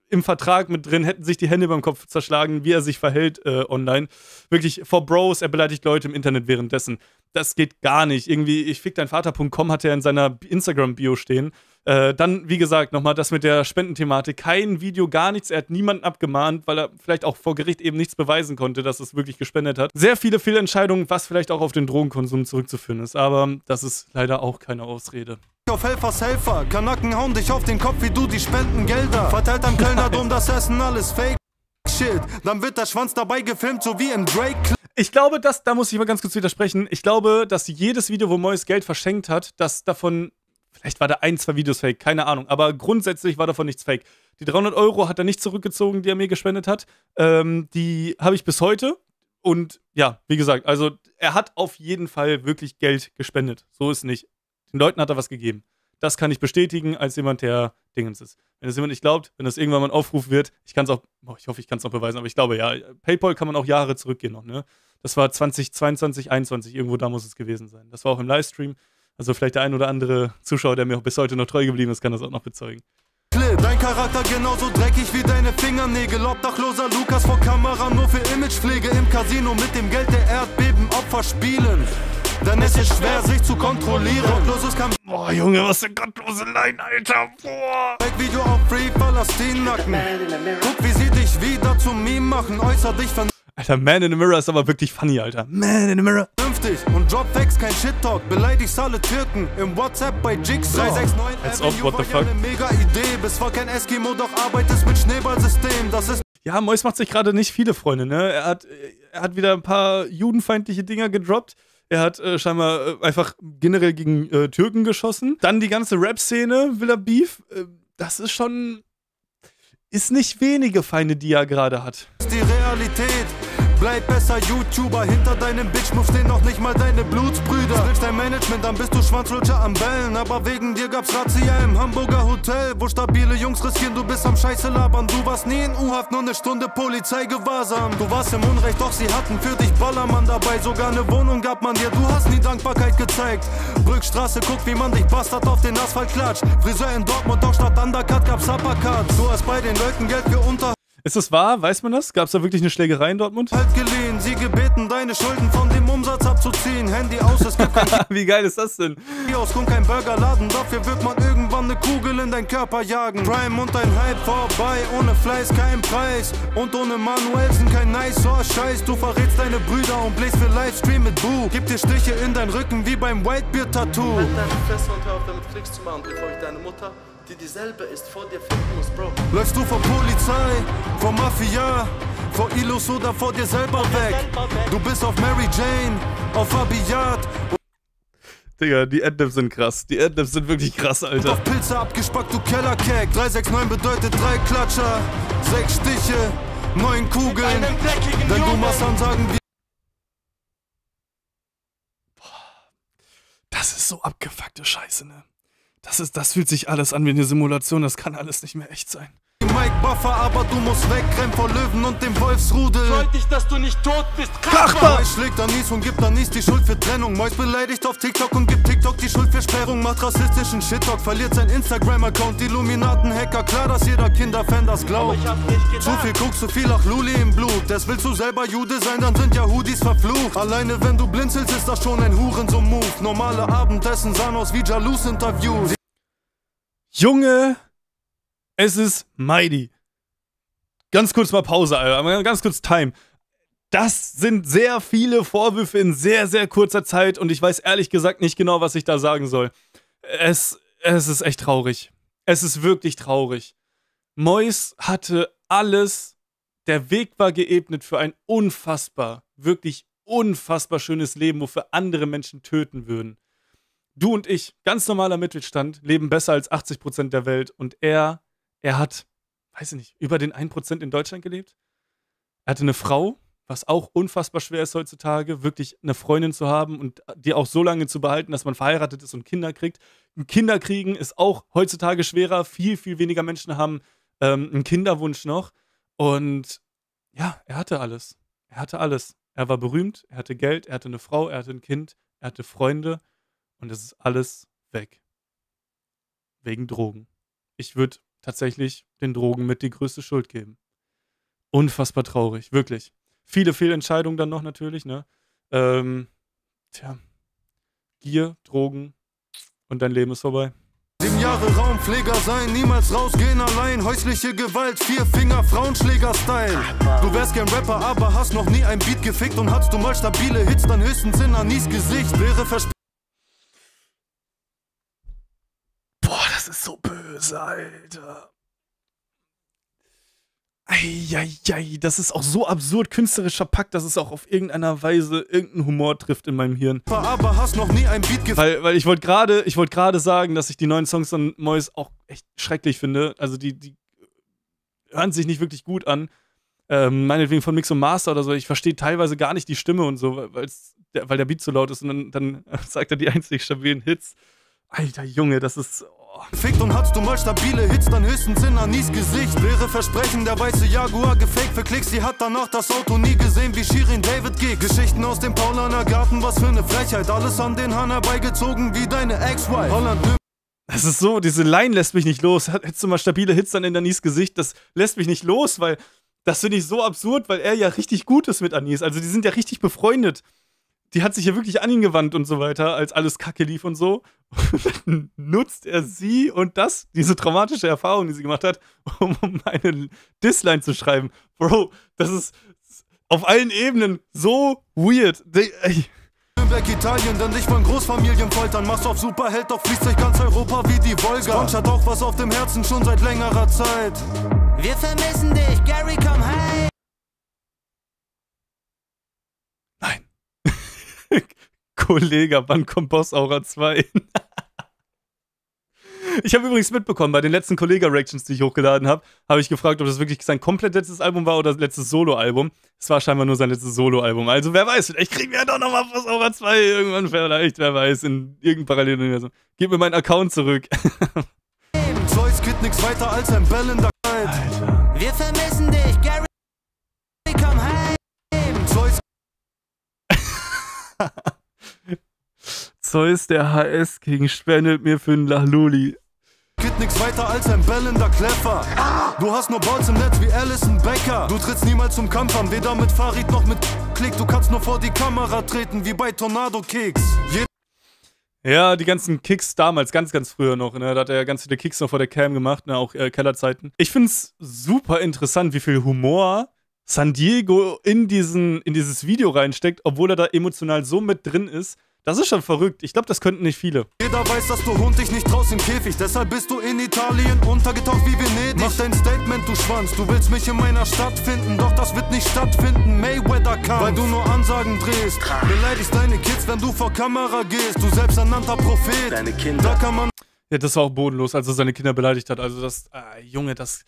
im Vertrag mit drin, hätten sich die Hände beim Kopf zerschlagen, wie er sich verhält äh, online. Wirklich, for Bros, er beleidigt Leute im Internet währenddessen. Das geht gar nicht. Irgendwie, ich fick dein Vater punkt com hat er in seiner Instagram-Bio stehen. Äh, dann, wie gesagt, nochmal das mit der Spendenthematik. Kein Video, gar nichts. Er hat niemanden abgemahnt, weil er vielleicht auch vor Gericht eben nichts beweisen konnte, dass es wirklich gespendet hat. Sehr viele Fehlentscheidungen, was vielleicht auch auf den Drogenkonsum zurückzuführen ist. Aber das ist leider auch keine Ausrede. Auf Helfers Helfer, Kanaken hauen dich auf den Kopf wie du die Spendengelder. Verteilt am Kölner Dom das Essen, alles Fake Shit. Dann wird der Schwanz dabei gefilmt, so wie im Drake. Ich glaube, dass, da muss ich mal ganz kurz widersprechen, ich glaube, dass jedes Video, wo Mois Geld verschenkt hat, dass davon... Vielleicht war da ein, zwei Videos fake, keine Ahnung. Aber grundsätzlich war davon nichts fake. Die dreihundert Euro hat er nicht zurückgezogen, die er mir gespendet hat. Ähm, die habe ich bis heute. Und ja, wie gesagt, also er hat auf jeden Fall wirklich Geld gespendet. So ist nicht. Den Leuten hat er was gegeben. Das kann ich bestätigen als jemand, der Dingens ist. Wenn das jemand nicht glaubt, wenn das irgendwann mal ein Aufruf wird, ich kann es auch, oh, ich hoffe, ich kann es noch beweisen, aber ich glaube ja, PayPal kann man auch Jahre zurückgehen noch, ne? Das war zwanzig zweiundzwanzig, einundzwanzig, irgendwo da muss es gewesen sein. Das war auch im Livestream. Also vielleicht der ein oder andere Zuschauer, der mir auch bis heute noch treu geblieben ist, kann das auch noch bezeugen. Dein Charakter genauso dreckig wie deine Fingernägel. Obdachloser Lukas vor Kamera nur für Imagepflege. Im Casino mit dem Geld der Erdbebenopfer spielen. Dann ist es schwer, sich zu kontrollieren. Boah, Junge, was für gottlose Leiden, Alter. Boah. Video auf Free Palästin-Nacken. Guck, wie sie dich wieder zum Meme machen. Äußer dich von... Alter, Man in the Mirror ist aber wirklich funny, Alter. Man in the Mirror. Und Dropfacts, kein Shit-Talk. Beleidigst alle Türken im WhatsApp bei Jigs. drei sechs neun Als ob, what the fuck. Mega Idee. Bist voll kein Eskimo, doch arbeitest mit Schneeballsystem. Das ist... Ja, Mois macht sich gerade nicht viele Freunde, ne? Er hat, er hat wieder ein paar judenfeindliche Dinger gedroppt. Er hat äh, scheinbar äh, einfach generell gegen äh, Türken geschossen. Dann die ganze Rap-Szene, will er Beef. Äh, das ist schon... Ist nicht wenige Feinde, die er gerade hat. Die Realität. Bleib besser YouTuber, hinter deinem Bitch-Move stehen noch nicht mal deine Blutsbrüder. Schreibst dein Management, dann bist du Schwanzlutscher am Bellen. Aber wegen dir gab's Razzia im Hamburger Hotel, wo stabile Jungs riskieren, du bist am Scheiße labern. Du warst nie in U-Haft, nur eine Stunde Polizeigewahrsam. Du warst im Unrecht, doch sie hatten für dich Ballermann dabei. Sogar eine Wohnung gab man dir, du hast nie Dankbarkeit gezeigt. Brückstraße, guck wie man dich bastard auf den Asphalt klatscht. Friseur in Dortmund, doch statt Undercut gab's Uppercut. Du hast bei den Leuten Geld für Unterhalt. Ist das wahr? Weiß man das? Gab es da wirklich eine Schlägerei in Dortmund? Halt geliehen, sie gebeten, deine Schulden von dem Umsatz abzuziehen. Handy aus, es gibt kein... Wie geil ist das denn? Hier aus kommt kein Burgerladen, dafür wird man irgendwann eine Kugel in deinen Körper jagen. Prime und ein Hype vorbei, ohne Fleiß kein Preis. Und ohne Manuelsen kein nice oh, Scheiß. Du verrätst deine Brüder und bläst für Livestream mit Bu. Gib dir Stiche in deinen Rücken wie beim Whitebeard-Tattoo. Halt deine Fresse und hör auf damit Klicks zu machen, bevor ich deine Mutter... die dieselbe ist, vor dir finden muss, Bro. Läufst du vor Polizei, vor Mafia, vor Illus oder vor dir selber weg? Du bist auf Mary Jane, auf Abiyat. Digga, die Adlibs sind krass. Die Adlibs sind wirklich krass, Alter. Auf Pilze abgespackt, du Kellerkeg. drei sechs neun bedeutet drei Klatscher, sechs Stiche, neun Kugeln. Denn du machst Ansagen wie... Boah. Das ist so abgefuckte Scheiße, ne? Das, ist, das fühlt sich alles an wie eine Simulation, das kann alles nicht mehr echt sein. Mike Buffer, aber du musst wegrennen vor Löwen und dem Wolfsrudel. Freut dich, dass du nicht tot bist, Kachbar! Mois schlägt Anis und gibt Anis die Schuld für Trennung. Mois beleidigt auf TikTok und gibt TikTok die Schuld für Sperrung. Macht rassistischen Shit-Talk, verliert sein Instagram-Account. Illuminaten-Hacker, klar, dass jeder Kinderfan das glaubt. Zu viel Kuck, zu viel Achluli im Blut. Das willst du selber Jude sein, dann sind ja Hoodies verflucht. Alleine wenn du blinzelst, ist das schon ein Huren so Move. Normale Abendessen sahen aus wie Jalous-Interviews. Junge! Es ist mighty. Ganz kurz mal Pause, Alter. Ganz kurz Time. Das sind sehr viele Vorwürfe in sehr, sehr kurzer Zeit und ich weiß ehrlich gesagt nicht genau, was ich da sagen soll. Es, es ist echt traurig. Es ist wirklich traurig. Mois hatte alles. Der Weg war geebnet für ein unfassbar, wirklich unfassbar schönes Leben, wofür andere Menschen töten würden. Du und ich, ganz normaler Mittelstand, leben besser als achtzig Prozent der Welt und er... Er hat, weiß ich nicht, über den ein Prozent in Deutschland gelebt. Er hatte eine Frau, was auch unfassbar schwer ist heutzutage, wirklich eine Freundin zu haben und die auch so lange zu behalten, dass man verheiratet ist und Kinder kriegt. Ein Kinderkriegen ist auch heutzutage schwerer. Viel, viel weniger Menschen haben ähm, einen Kinderwunsch noch. Und ja, er hatte alles. Er hatte alles. Er war berühmt, er hatte Geld, er hatte eine Frau, er hatte ein Kind, er hatte Freunde. Und es ist alles weg. Wegen Drogen. Ich würde... tatsächlich den Drogen mit die größte Schuld geben. Unfassbar traurig, wirklich. Viele Fehlentscheidungen dann noch natürlich, ne? Ähm, tja. Gier, Drogen und dein Leben ist vorbei. Sieben Jahre Raumpfleger sein, niemals rausgehen allein. Häusliche Gewalt, vier Finger, Frauenschläger-Style. Du wärst gern Rapper, aber hast noch nie ein Beat gefickt und hast du mal stabile Hits, dann höchstens in Anis Gesicht. Wäre versp... Das ist so böse, Alter. Eieiei, das ist auch so absurd künstlerisch verpackt, dass es auch auf irgendeiner Weise irgendeinen Humor trifft in meinem Hirn. Aber hast noch nie ein Beat weil, weil ich wollte gerade, ich wollte gerade sagen, dass ich die neuen Songs von Mois auch echt schrecklich finde. Also die, die hören sich nicht wirklich gut an. Ähm, meinetwegen von Mix und Master oder so. Ich verstehe teilweise gar nicht die Stimme und so, der, weil der Beat zu laut ist und dann, dann sagt er die einzig stabilen Hits. Alter Junge, das ist... Fickt und hast du mal stabile Hits, dann höchstens in Anis Gesicht. Leere Versprechen, der weiße Jaguar gefaked für Klicks. Sie hat danach das Auto nie gesehen, wie Shirin David geht. Geschichten aus dem Paulaner Garten, was für eine Frechheit. Alles an den Hahn herbeigezogen, wie deine Ex-Wife. Holland. Das ist so, diese Line lässt mich nicht los. Hättest du mal stabile Hits, dann in Anis Gesicht. Das lässt mich nicht los, weil das finde ich so absurd, weil er ja richtig gut ist mit Anis. Also die sind ja richtig befreundet. Die hat sich ja wirklich an ihn gewandt und so weiter, als alles Kacke lief und so. Und dann nutzt er sie und das, diese traumatische Erfahrung, die sie gemacht hat, um eine Disline zu schreiben. Bro, das ist auf allen Ebenen so weird. Die, ey. Weg Italien, denn dich von Großfamilien foltern. Machst auf Superheld, doch fließt durch ganz Europa wie die Wolga. Sponge hat auch was auf dem Herzen schon seit längerer Zeit. Wir vermissen dich, Gary, komm heim. Nein. Kollege, wann kommt Boss Aura zwei? Ich habe übrigens mitbekommen, bei den letzten Kollega-Reactions, die ich hochgeladen habe, habe ich gefragt, ob das wirklich sein komplett letztes Album war oder letztes Solo-Album. Es war scheinbar nur sein letztes Solo-Album. Also wer weiß, vielleicht kriegen wir ja doch nochmal Boss Aura zwei irgendwann vielleicht, wer weiß, in irgendeinem Paralleluniversum. Gib mir meinen Account zurück. Zeus geht nix weiter als ein Bell in der Alter. Wir vermissen dich, Gary. Komm heim. Zeus... Zeus, der H S King, spendet mir für einen Lachluli. Kid sind nix weiter als ein bellender Kleffer. Du hast nur Balls im Netz wie Alison Becker. Du trittst niemals zum Kampf an, weder mit Farid noch mit Klick. Du kannst nur vor die Kamera treten wie bei Tornado Kicks. Ja, die ganzen Kicks damals, ganz, ganz früher noch. Ne? Da hat er ganz viele Kicks noch vor der Cam gemacht, ne? Auch äh, Kellerzeiten. Ich find's super interessant, wie viel Humor San Diego in, diesen, in dieses Video reinsteckt, obwohl er da emotional so mit drin ist. Das ist schon verrückt. Ich glaube, das könnten nicht viele. Jeder weiß, dass du Hund dich nicht traust im Käfig. Deshalb bist du in Italien untergetaucht wie Venedig. Mach dein Statement, du Schwanz. Du willst mich in meiner Stadt finden. Doch das wird nicht stattfinden. Mayweather kam, weil du nur Ansagen drehst. Beleidigst deine Kids, wenn du vor Kamera gehst. Du selbsternannter Prophet. Deine Kinder. Da kann man... Ja, das war auch bodenlos, als er seine Kinder beleidigt hat. Also das... Ah, Junge, das...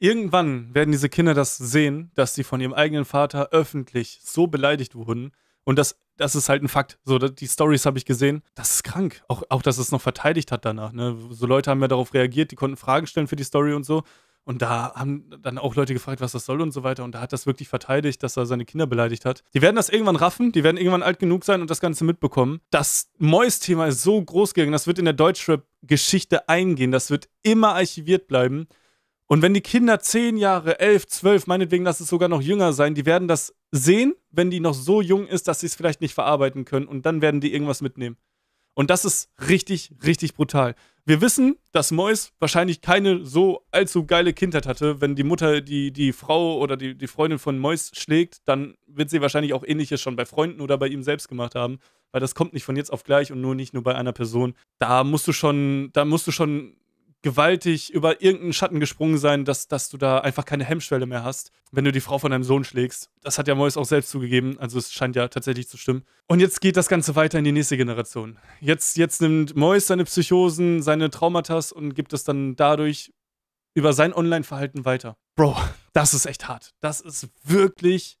Irgendwann werden diese Kinder das sehen, dass sie von ihrem eigenen Vater öffentlich so beleidigt wurden. Und das... Das ist halt ein Fakt. So, die Stories habe ich gesehen. Das ist krank. Auch, auch dass es noch verteidigt hat danach. Ne? So Leute haben ja darauf reagiert, die konnten Fragen stellen für die Story und so. Und da haben dann auch Leute gefragt, was das soll und so weiter. Und da hat das wirklich verteidigt, dass er seine Kinder beleidigt hat. Die werden das irgendwann raffen, die werden irgendwann alt genug sein und das Ganze mitbekommen. Das Mois-Thema ist so groß gegangen, das wird in der Deutschrap-Geschichte eingehen. Das wird immer archiviert bleiben. Und wenn die Kinder zehn Jahre, elf, zwölf, meinetwegen lass es sogar noch jünger sein, die werden das sehen, wenn die noch so jung ist, dass sie es vielleicht nicht verarbeiten können und dann werden die irgendwas mitnehmen. Und das ist richtig, richtig brutal. Wir wissen, dass Mois wahrscheinlich keine so allzu geile Kindheit hatte. Wenn die Mutter die, die Frau oder die, die Freundin von Mois schlägt, dann wird sie wahrscheinlich auch Ähnliches schon bei Freunden oder bei ihm selbst gemacht haben, weil das kommt nicht von jetzt auf gleich und nur nicht nur bei einer Person. Da musst du schon, da musst du schon... gewaltig über irgendeinen Schatten gesprungen sein, dass, dass du da einfach keine Hemmschwelle mehr hast, wenn du die Frau von deinem Sohn schlägst. Das hat ja Mois auch selbst zugegeben, also es scheint ja tatsächlich zu stimmen. Und jetzt geht das Ganze weiter in die nächste Generation. Jetzt, jetzt nimmt Mois seine Psychosen, seine Traumata und gibt es dann dadurch über sein Online-Verhalten weiter. Bro, das ist echt hart. Das ist wirklich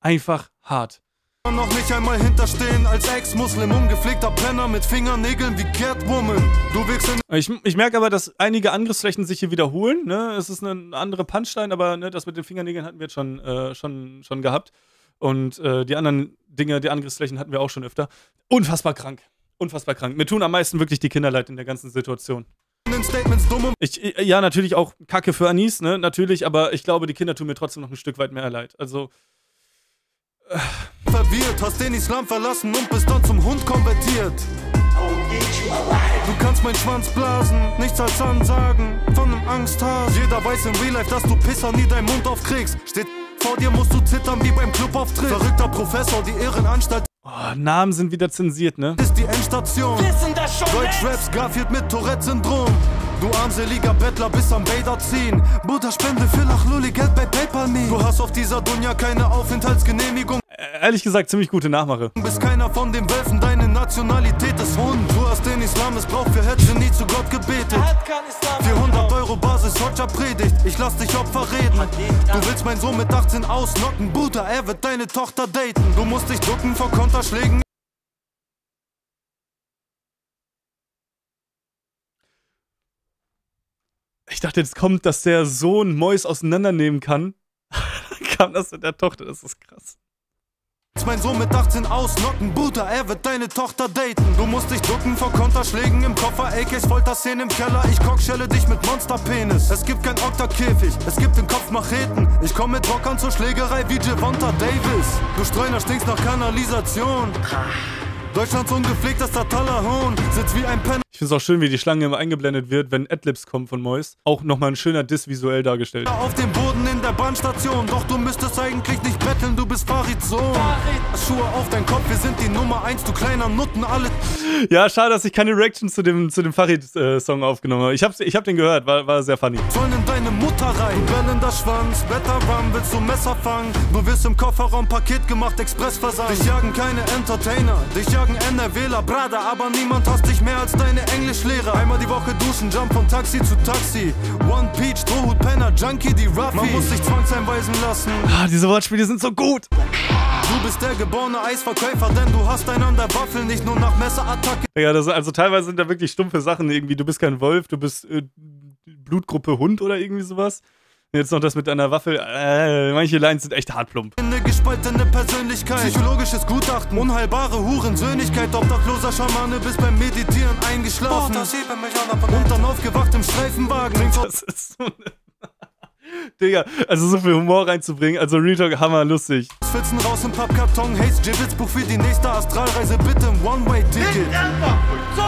einfach hart. Noch nicht einmal hinterstehen als Ex-Muslim, ungepflegter Penner mit Fingernägeln wie Catwoman. Du wirkst in ich, ich merke aber, dass einige Angriffsflächen sich hier wiederholen. Ne? Es ist eine andere Punchline, aber ne, das mit den Fingernägeln hatten wir jetzt schon, äh, schon, schon gehabt. Und äh, die anderen Dinge, die Angriffsflächen hatten wir auch schon öfter. Unfassbar krank. Unfassbar krank. Mir tun am meisten wirklich die Kinder leid in der ganzen Situation. Ich, ja, natürlich auch Kacke für Anis, ne? Natürlich, aber ich glaube, die Kinder tun mir trotzdem noch ein Stück weit mehr leid. Also... Verwirrt, hast den Islam verlassen und bist dann zum Hund konvertiert. Du kannst meinen Schwanz blasen, nichts als Ansagen von einem Angsthase. Jeder weiß im Real Life, dass du Pisser nie deinen Mund aufkriegst. Steht vor dir, musst du zittern wie beim Clubauftritt. Verrückter Professor, die Irrenanstalt. Oh, Namen sind wieder zensiert, ne? Ist die Endstation. Wissen das schon Deutschraps, Garfield mit Tourette-Syndrom. Du armseliger Bettler bis am Bader ziehen. Buddha spende für Lachlooli Geld bei PayPal-Me. Du hast auf dieser Dunja keine Aufenthaltsgenehmigung. Äh, ehrlich gesagt, ziemlich gute Nachmache. Du bist keiner von den Wölfen, deine Nationalität ist Hund. Du hast den Islam missbraucht, wir hätten nie zu Gott gebetet. vierhundert Euro Basis, Hotscha predigt. Ich lass dich Opfer reden. Du willst meinen Sohn mit achtzehn auslocken. Buddha, er wird deine Tochter daten. Du musst dich ducken vor Konterschlägen. Ich dachte, jetzt kommt, dass der Sohn Mois auseinandernehmen kann. Dann kam das mit der Tochter, das ist krass. Mein Sohn mit achtzehn auslocken, Bruder, er wird deine Tochter daten. Du musst dich ducken vor Konterschlägen im Koffer, A Ks Folterszenen im Keller. Ich cockschelle dich mit Monsterpenis. Es gibt kein Oktakäfig, es gibt den Kopf Macheten. Ich komm mit Rockern zur Schlägerei wie Javonta Davis. Du Streuner stinkst nach Kanalisation. Deutschlands ungepflegtester Tallerhohn sitzt wie ein Penner. Ich find's auch schön, wie die Schlange immer eingeblendet wird, wenn Adlibs kommen von Mois. Auch nochmal ein schöner Diss visuell dargestellt. Auf dem Boden in der Bahnstation, doch du müsstest eigentlich nicht betteln, du bist Farids Sohn. Farid. Schuhe auf deinen Kopf, wir sind die Nummer eins, du kleiner Nutten, alle. Ja, schade, dass ich keine Reaction zu dem, zu dem Farid-Song äh, aufgenommen habe. Ich hab, ich hab den gehört, war, war sehr funny. Sollen in deine Mutter rein, brennender Schwanz, Wetterram, willst du Messer fangen? Du wirst im Kofferraum Paket gemacht, Expressversand. Dich jagen keine Entertainer, dich jagen N R Wler, Brada, aber niemand hasst dich mehr als deine Englischlehrer. Einmal die Woche duschen, jump von Taxi zu Taxi. One Peach, Drohhut, Penner, Junkie, die Ruffy. Man muss sich zwangseinweisen lassen. Ah, diese Wortspiele sind so gut. Du bist der geborene Eisverkäufer, denn du hast einander Waffeln, nicht nur nach Messerattacke. Ja, das, also teilweise sind da wirklich stumpfe Sachen irgendwie. Du bist kein Wolf, du bist äh, Blutgruppe Hund oder irgendwie sowas. Jetzt noch das mit einer Waffel. Äh, manche Lines sind echt hartplump. gespaltene Persönlichkeit, psychologisches Gutachten, unheilbare Hurensöhnigkeit, obdachloser Schamane bis beim Meditieren eingeschlafen und dann aufgewacht im Streifenwagen. Das ist so eine Digga, also so viel Humor reinzubringen, also Real Talk, hammer lustig. Schwitzen raus im Pappkarton, Haze Jibbits Buch für die nächste Astralreise, bitte im One-Way-Ticket.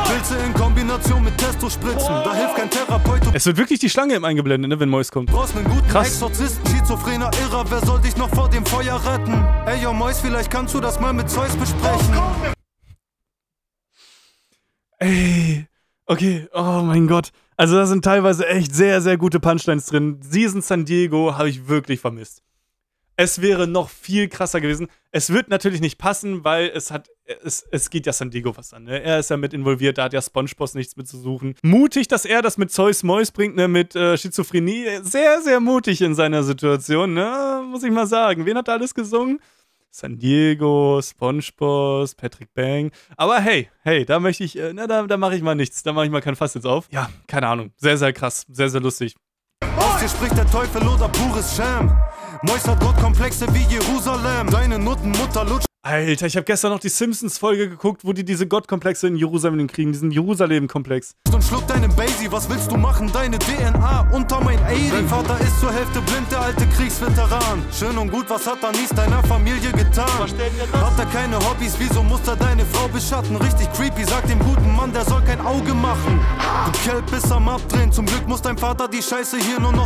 Pilze in Kombination mit Testo-Spritzen, oh. Da hilft kein Therapeut. Es wird wirklich die Schlange im eingeblendet, ne, wenn Mois kommt. Brauchst einen guten Krass. Exorzisten, Schizophrener, Irrer, wer soll dich noch vor dem Feuer retten? Ey, yo, Mois, vielleicht kannst du das mal mit Zeus besprechen. Ey, okay, oh mein Gott. Also da sind teilweise echt sehr, sehr gute Punchlines drin. Diesen San Diego habe ich wirklich vermisst. Es wäre noch viel krasser gewesen. Es wird natürlich nicht passen, weil es hat, es, es geht ja San Diego was an. Ne? Er ist ja mit involviert, da hat ja SpongeBob nichts mit zu suchen. Mutig, dass er das mit Zeus Mois bringt, ne? Mit äh, Schizophrenie. Sehr, sehr mutig in seiner Situation, ne? Muss ich mal sagen. Wen hat er alles gesungen? San Diego, SpongeBob, Patrick Bang. Aber hey, hey, da möchte ich, äh, na, da, da mache ich mal nichts. Da mache ich mal kein Fass jetzt auf. Ja, keine Ahnung. Sehr, sehr krass. Sehr, sehr lustig. Aus dir spricht der Teufel oder pures Scham. Mois hat Gottkomplexe wie Jerusalem. Deine Nuttenmutter lutscht. Alter, ich habe gestern noch die Simpsons-Folge geguckt, wo die diese Gottkomplexe in Jerusalem kriegen, diesen Jerusalem-Komplex. Und schluck deinen Basie, was willst du machen? Deine D N A unter mein Aiden. Dein Vater ist zur Hälfte blind, der alte Kriegsveteran. Schön und gut, was hat Anis deiner Familie getan? Hat er keine Hobbys, wieso muss er deine Frau beschatten? Richtig creepy, sag dem guten Mann, der soll kein Auge machen. Du Kerl bist am Abdrehen, zum Glück muss dein Vater die Scheiße hier nur noch...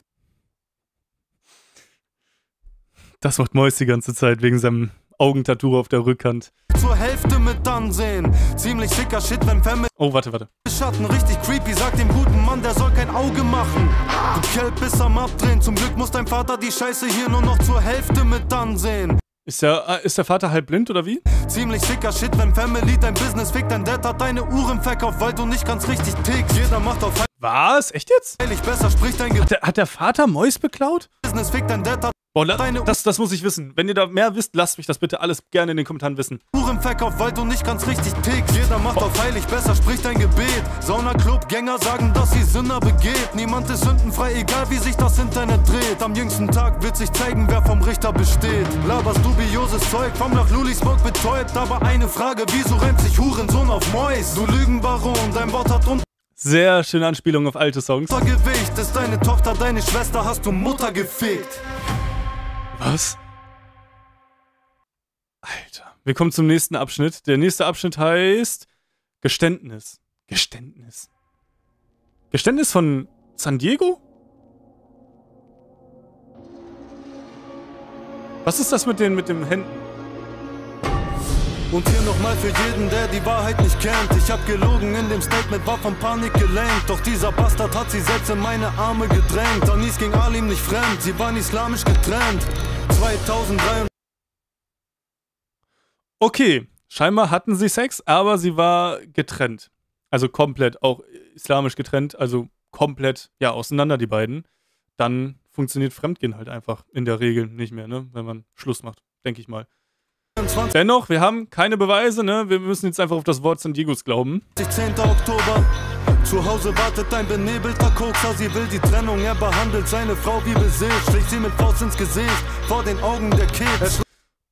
Das macht Mois die ganze Zeit wegen seinem... Augentattoo auf der Rückhand. Zur Hälfte mit Ansehen. Ziemlich dicker Shit, wenn Family. Oh, warte, warte. Schatten richtig creepy, sagt dem guten Mann, der soll kein Auge machen. Du Kelp bist am Abdrehen. Zum Glück muss dein Vater die Scheiße hier nur noch zur Hälfte mit ansehen. Ist der, ist der Vater halb blind oder wie? Ziemlich dicker Shit, wenn Family dein Business fickt. Dein Dad hat deine Uhren verkauft, weil du nicht ganz richtig tickst. Jeder macht auf. Was? Echt jetzt? Heilig besser spricht dein Ge hat, der, hat der Vater Mois beklaut? Business fickt, dein Dad hat. Boah, das, das muss ich wissen. Wenn ihr da mehr wisst, lasst mich das bitte alles gerne in den Kommentaren wissen. Uhrenverkauf, weil du nicht ganz richtig tickst. Jeder macht auf heilig, besser spricht ein Gebet. Sauna-Club-Gänger sagen, dass sie Sünder begeht. Niemand ist sündenfrei, egal wie sich das Internet dreht. Am jüngsten Tag wird sich zeigen, wer vom Richter besteht. Laberst dubioses Zeug, komm nach Luli Smoke betäubt. Aber eine Frage, wieso rennt sich Hurensohn auf Mois? Du Lügenbaron, dein Wort hat und... Sehr schöne Anspielung auf alte Songs. Untergewicht ist deine Tochter, deine Schwester, hast du Mutter gefickt. Was? Alter. Wir kommen zum nächsten Abschnitt. Der nächste Abschnitt heißt Geständnis. Geständnis. Geständnis von San Diego? Was ist das mit den, mit den Händen? Und hier nochmal für jeden, der die Wahrheit nicht kennt. Ich hab gelogen, in dem Statement war von Panik gelenkt. Doch dieser Bastard hat sie selbst in meine Arme gedrängt. Anis ging Alim nicht fremd, sie waren islamisch getrennt. zweitausenddrei. Okay, scheinbar hatten sie Sex, aber sie war getrennt. Also komplett, auch islamisch getrennt, also komplett, ja, auseinander die beiden. Dann funktioniert Fremdgehen halt einfach in der Regel nicht mehr, ne? Wenn man Schluss macht, denke ich mal. Dennoch, wir haben keine Beweise, ne? Wir müssen jetzt einfach auf das Wort San Diegos glauben. zehnter Oktober. Zu Hause wartet ein benebelter Kokser, sie will die Trennung, er behandelt seine Frau wie Besitz, schlägt sie mit Faust ins Gesicht, vor den Augen der Kids.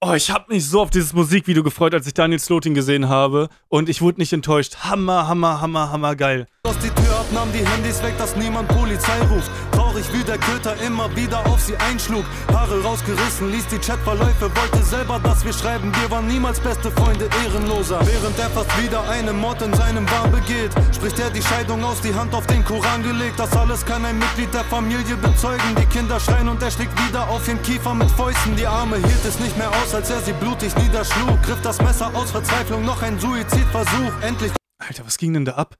Oh, ich habe mich so auf dieses Musikvideo gefreut, als ich Daniel Slotin gesehen habe. Und ich wurde nicht enttäuscht. Hammer, hammer, hammer, hammer geil. Aus die Tür ab, nahm die Handys weg, dass niemand Polizei ruft. Traurig wie der Köter immer wieder auf sie einschlug. Haare rausgerissen, ließ die Chatverläufe, wollte selber, dass wir schreiben. Wir waren niemals beste Freunde, ehrenloser. Während er fast wieder einen Mord in seinem Wahn begeht, spricht er die Scheidung aus, die Hand auf den Koran gelegt. Das alles kann ein Mitglied der Familie bezeugen. Die Kinder schreien und er schlägt wieder auf den Kiefer mit Fäusten. Die Arme hielt es nicht mehr aus, als er sie blutig niederschlug. Griff das Messer aus Verzweiflung, noch ein Suizidversuch. Endlich... Alter, was ging denn da ab?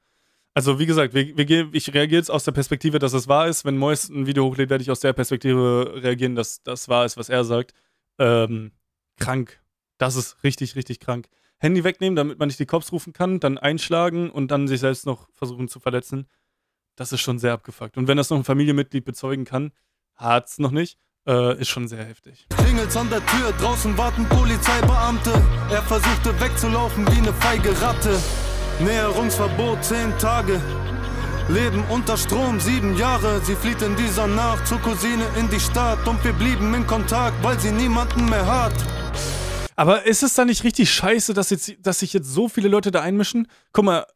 Also wie gesagt, wir, wir, ich reagiere jetzt aus der Perspektive, dass das wahr ist. Wenn Mois ein Video hochlädt, werde ich aus der Perspektive reagieren, dass das wahr ist, was er sagt. Ähm, krank. Das ist richtig, richtig krank. Handy wegnehmen, damit man nicht die Cops rufen kann, dann einschlagen und dann sich selbst noch versuchen zu verletzen. Das ist schon sehr abgefuckt. Und wenn das noch ein Familienmitglied bezeugen kann, hat's noch nicht. Äh, ist schon sehr heftig. Klingelt's an der Tür, draußen warten Polizeibeamte. Er versuchte wegzulaufen wie eine feige Ratte. Näherungsverbot zehn Tage. Leben unter Strom, sieben Jahre. Sie flieht in dieser Nacht zur Cousine in die Stadt. Und wir blieben in Kontakt, weil sie niemanden mehr hat. Aber ist es da nicht richtig scheiße, dass, jetzt, dass sich jetzt so viele Leute da einmischen? Guck mal,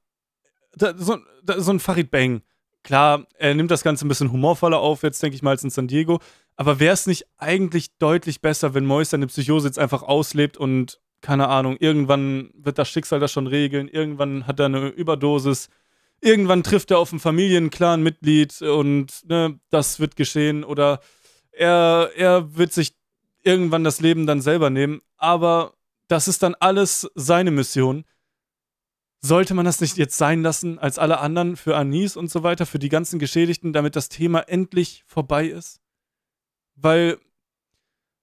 da, so, da, so ein Farid Bang. Klar, er nimmt das Ganze ein bisschen humorvoller auf, jetzt denke ich mal, als in San Diego. Aber wäre es nicht eigentlich deutlich besser, wenn Mois seine Psychose jetzt einfach auslebt und, keine Ahnung, irgendwann wird das Schicksal das schon regeln, irgendwann hat er eine Überdosis, irgendwann trifft er auf einen familienklaren Mitglied und ne, das wird geschehen. Oder er, er wird sich irgendwann das Leben dann selber nehmen. Aber das ist dann alles seine Mission. Sollte man das nicht jetzt sein lassen, als alle anderen, für Anis und so weiter, für die ganzen Geschädigten, damit das Thema endlich vorbei ist? Weil,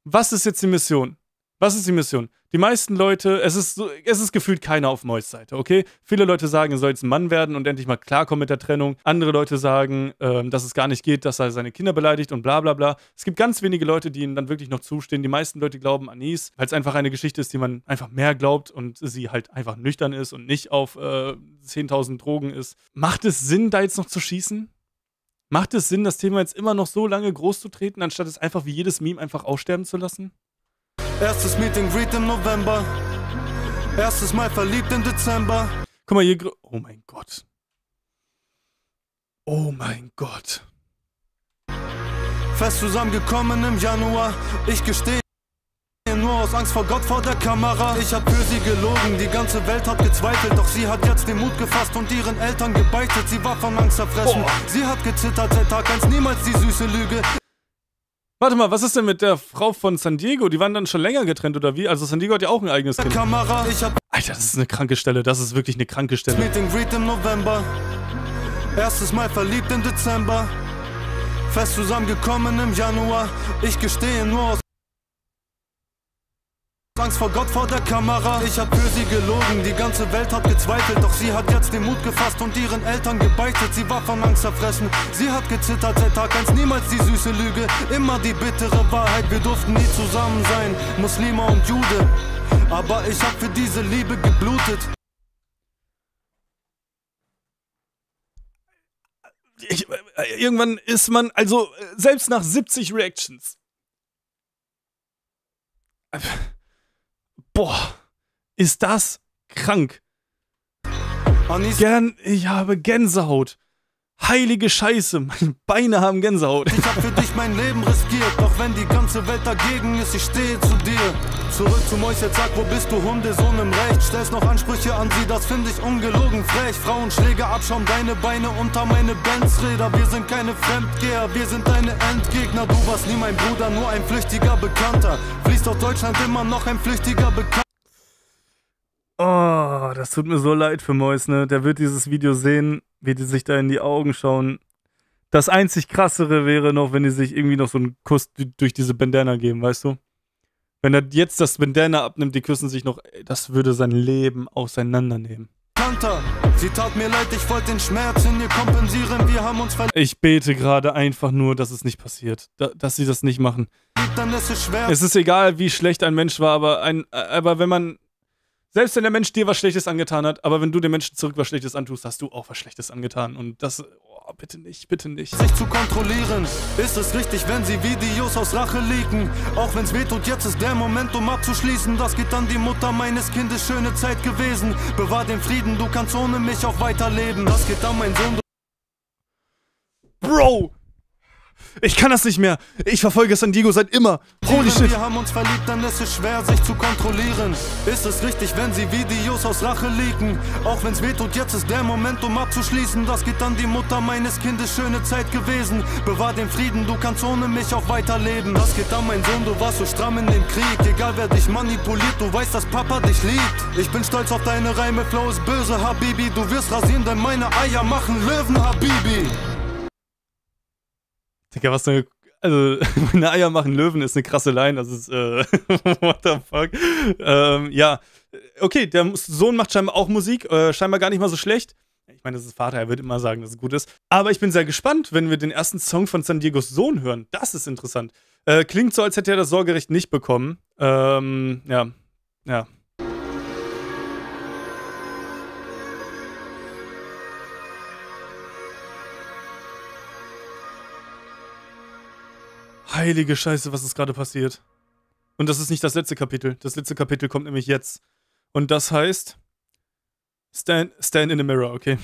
was ist jetzt die Mission? Was ist die Mission? Die meisten Leute, es ist, so, es ist gefühlt keiner auf Mois Seite, okay? Viele Leute sagen, er soll jetzt ein Mann werden und endlich mal klarkommen mit der Trennung. Andere Leute sagen, ähm, dass es gar nicht geht, dass er seine Kinder beleidigt und bla bla bla. Es gibt ganz wenige Leute, die ihm dann wirklich noch zustehen. Die meisten Leute glauben Anis, weil es einfach eine Geschichte ist, die man einfach mehr glaubt und sie halt einfach nüchtern ist und nicht auf äh, zehntausend Drogen ist. Macht es Sinn, da jetzt noch zu schießen? Macht es Sinn, das Thema jetzt immer noch so lange groß zu treten, anstatt es einfach wie jedes Meme einfach aussterben zu lassen? Erstes Meeting Greet im November. Erstes Mal verliebt im Dezember. Guck mal, hier. Oh mein Gott. Oh mein Gott. Fest zusammengekommen im Januar. Ich gestehe nur aus Angst vor Gott vor der Kamera. Ich hab für sie gelogen, die ganze Welt hat gezweifelt. Doch sie hat jetzt den Mut gefasst und ihren Eltern gebeichtet. Sie war von Angst zerfressen. Oh. Sie hat gezittert seit Tag eins, niemals die süße Lüge. Warte mal, was ist denn mit der Frau von San Diego? Die waren dann schon länger getrennt, oder wie? Also San Diego hat ja auch ein eigenes Kind. Kamera, ich hab Alter, das ist eine kranke Stelle. Das ist wirklich eine kranke Stelle. Meeting Greet im November. Erstes Mal verliebt im Dezember. Fest zusammengekommen im Januar. Ich gestehe nur aus Angst vor Gott vor der Kamera. Ich hab für sie gelogen, die ganze Welt hat gezweifelt. Doch sie hat jetzt den Mut gefasst und ihren Eltern gebeichtet. Sie war von Angst zerfressen. Sie hat gezittert seit Tag eins, niemals die süße Lüge. Immer die bittere Wahrheit, wir durften nie zusammen sein. Muslime und Jude, aber ich hab für diese Liebe geblutet. Ich, irgendwann ist man, also selbst nach siebzig Reactions. Boah, ist das krank. Anis, Gern, ich habe Gänsehaut. Heilige Scheiße, meine Beine haben Gänsehaut. Ich hab für dich mein Leben riskiert, doch wenn die ganze Welt dagegen ist, ich stehe zu dir. Zurück zu Mois, jetzt sag, wo bist du, Hundesohn im Recht? Stellst noch Ansprüche an sie, das finde ich ungelogen frech. Frauenschläge, Abschaum, deine Beine unter meine Benzräder. Wir sind keine Fremdgeher, wir sind deine Endgegner. Du warst nie mein Bruder, nur ein flüchtiger Bekannter. Fließt aus Deutschland immer noch ein flüchtiger Bekannter. Oh, das tut mir so leid für Mois, ne? Der wird dieses Video sehen, wie die sich da in die Augen schauen. Das einzig Krassere wäre noch, wenn die sich irgendwie noch so einen Kuss durch diese Bandana geben, weißt du? Wenn er jetzt das Bandana abnimmt, die küssen sich noch, ey, das würde sein Leben auseinandernehmen. Sie tat mir leid, ich wollte den Schmerz in ihr kompensieren, wir haben uns ver... Ich bete gerade einfach nur, dass es nicht passiert, da, dass sie das nicht machen. Dann ist es schwer. Es ist egal, wie schlecht ein Mensch war, aber, ein, aber wenn man... Selbst wenn der Mensch dir was Schlechtes angetan hat, aber wenn du dem Menschen zurück was Schlechtes antust, hast du auch was Schlechtes angetan. Und das, oh, bitte nicht, bitte nicht. Sich zu kontrollieren, ist es richtig, wenn sie Videos aus Rache leaken. Auch wenn's wehtut, jetzt ist der Moment, um abzuschließen. Das geht an die Mutter meines Kindes, schöne Zeit gewesen. Bewahr den Frieden, du kannst ohne mich auch weiterleben. Das geht an mein Sohn. Bro! Ich kann das nicht mehr. Ich verfolge San Diego seit immer. Holy shit. Wir haben uns verliebt, dann ist es schwer, sich zu kontrollieren. Ist es richtig, wenn sie Videos aus Rache leaken? Auch wenn's wehtut, jetzt ist der Moment, um abzuschließen. Das geht an die Mutter meines Kindes, schöne Zeit gewesen. Bewahr den Frieden, du kannst ohne mich auch weiterleben. Das geht an mein Sohn, du warst so stramm in dem Krieg. Egal wer dich manipuliert, du weißt, dass Papa dich liebt. Ich bin stolz auf deine Reime, Flow ist böse, Habibi. Du wirst rasieren, denn meine Eier machen Löwen, Habibi. Digga, was eine, also, meine Eier machen Löwen ist eine krasse Line, das ist, äh, what the fuck. Ähm, ja, okay, der Sohn macht scheinbar auch Musik, äh, scheinbar gar nicht mal so schlecht. Ich meine, das ist Vater, er wird immer sagen, dass es gut ist. Aber ich bin sehr gespannt, wenn wir den ersten Song von San Diegos Sohn hören, das ist interessant. Äh, klingt so, als hätte er das Sorgerecht nicht bekommen. Ähm, ja, ja. Heilige Scheiße, was ist gerade passiert? Und das ist nicht das letzte Kapitel. Das letzte Kapitel kommt nämlich jetzt. Und das heißt... Stand, stand in the mirror, okay.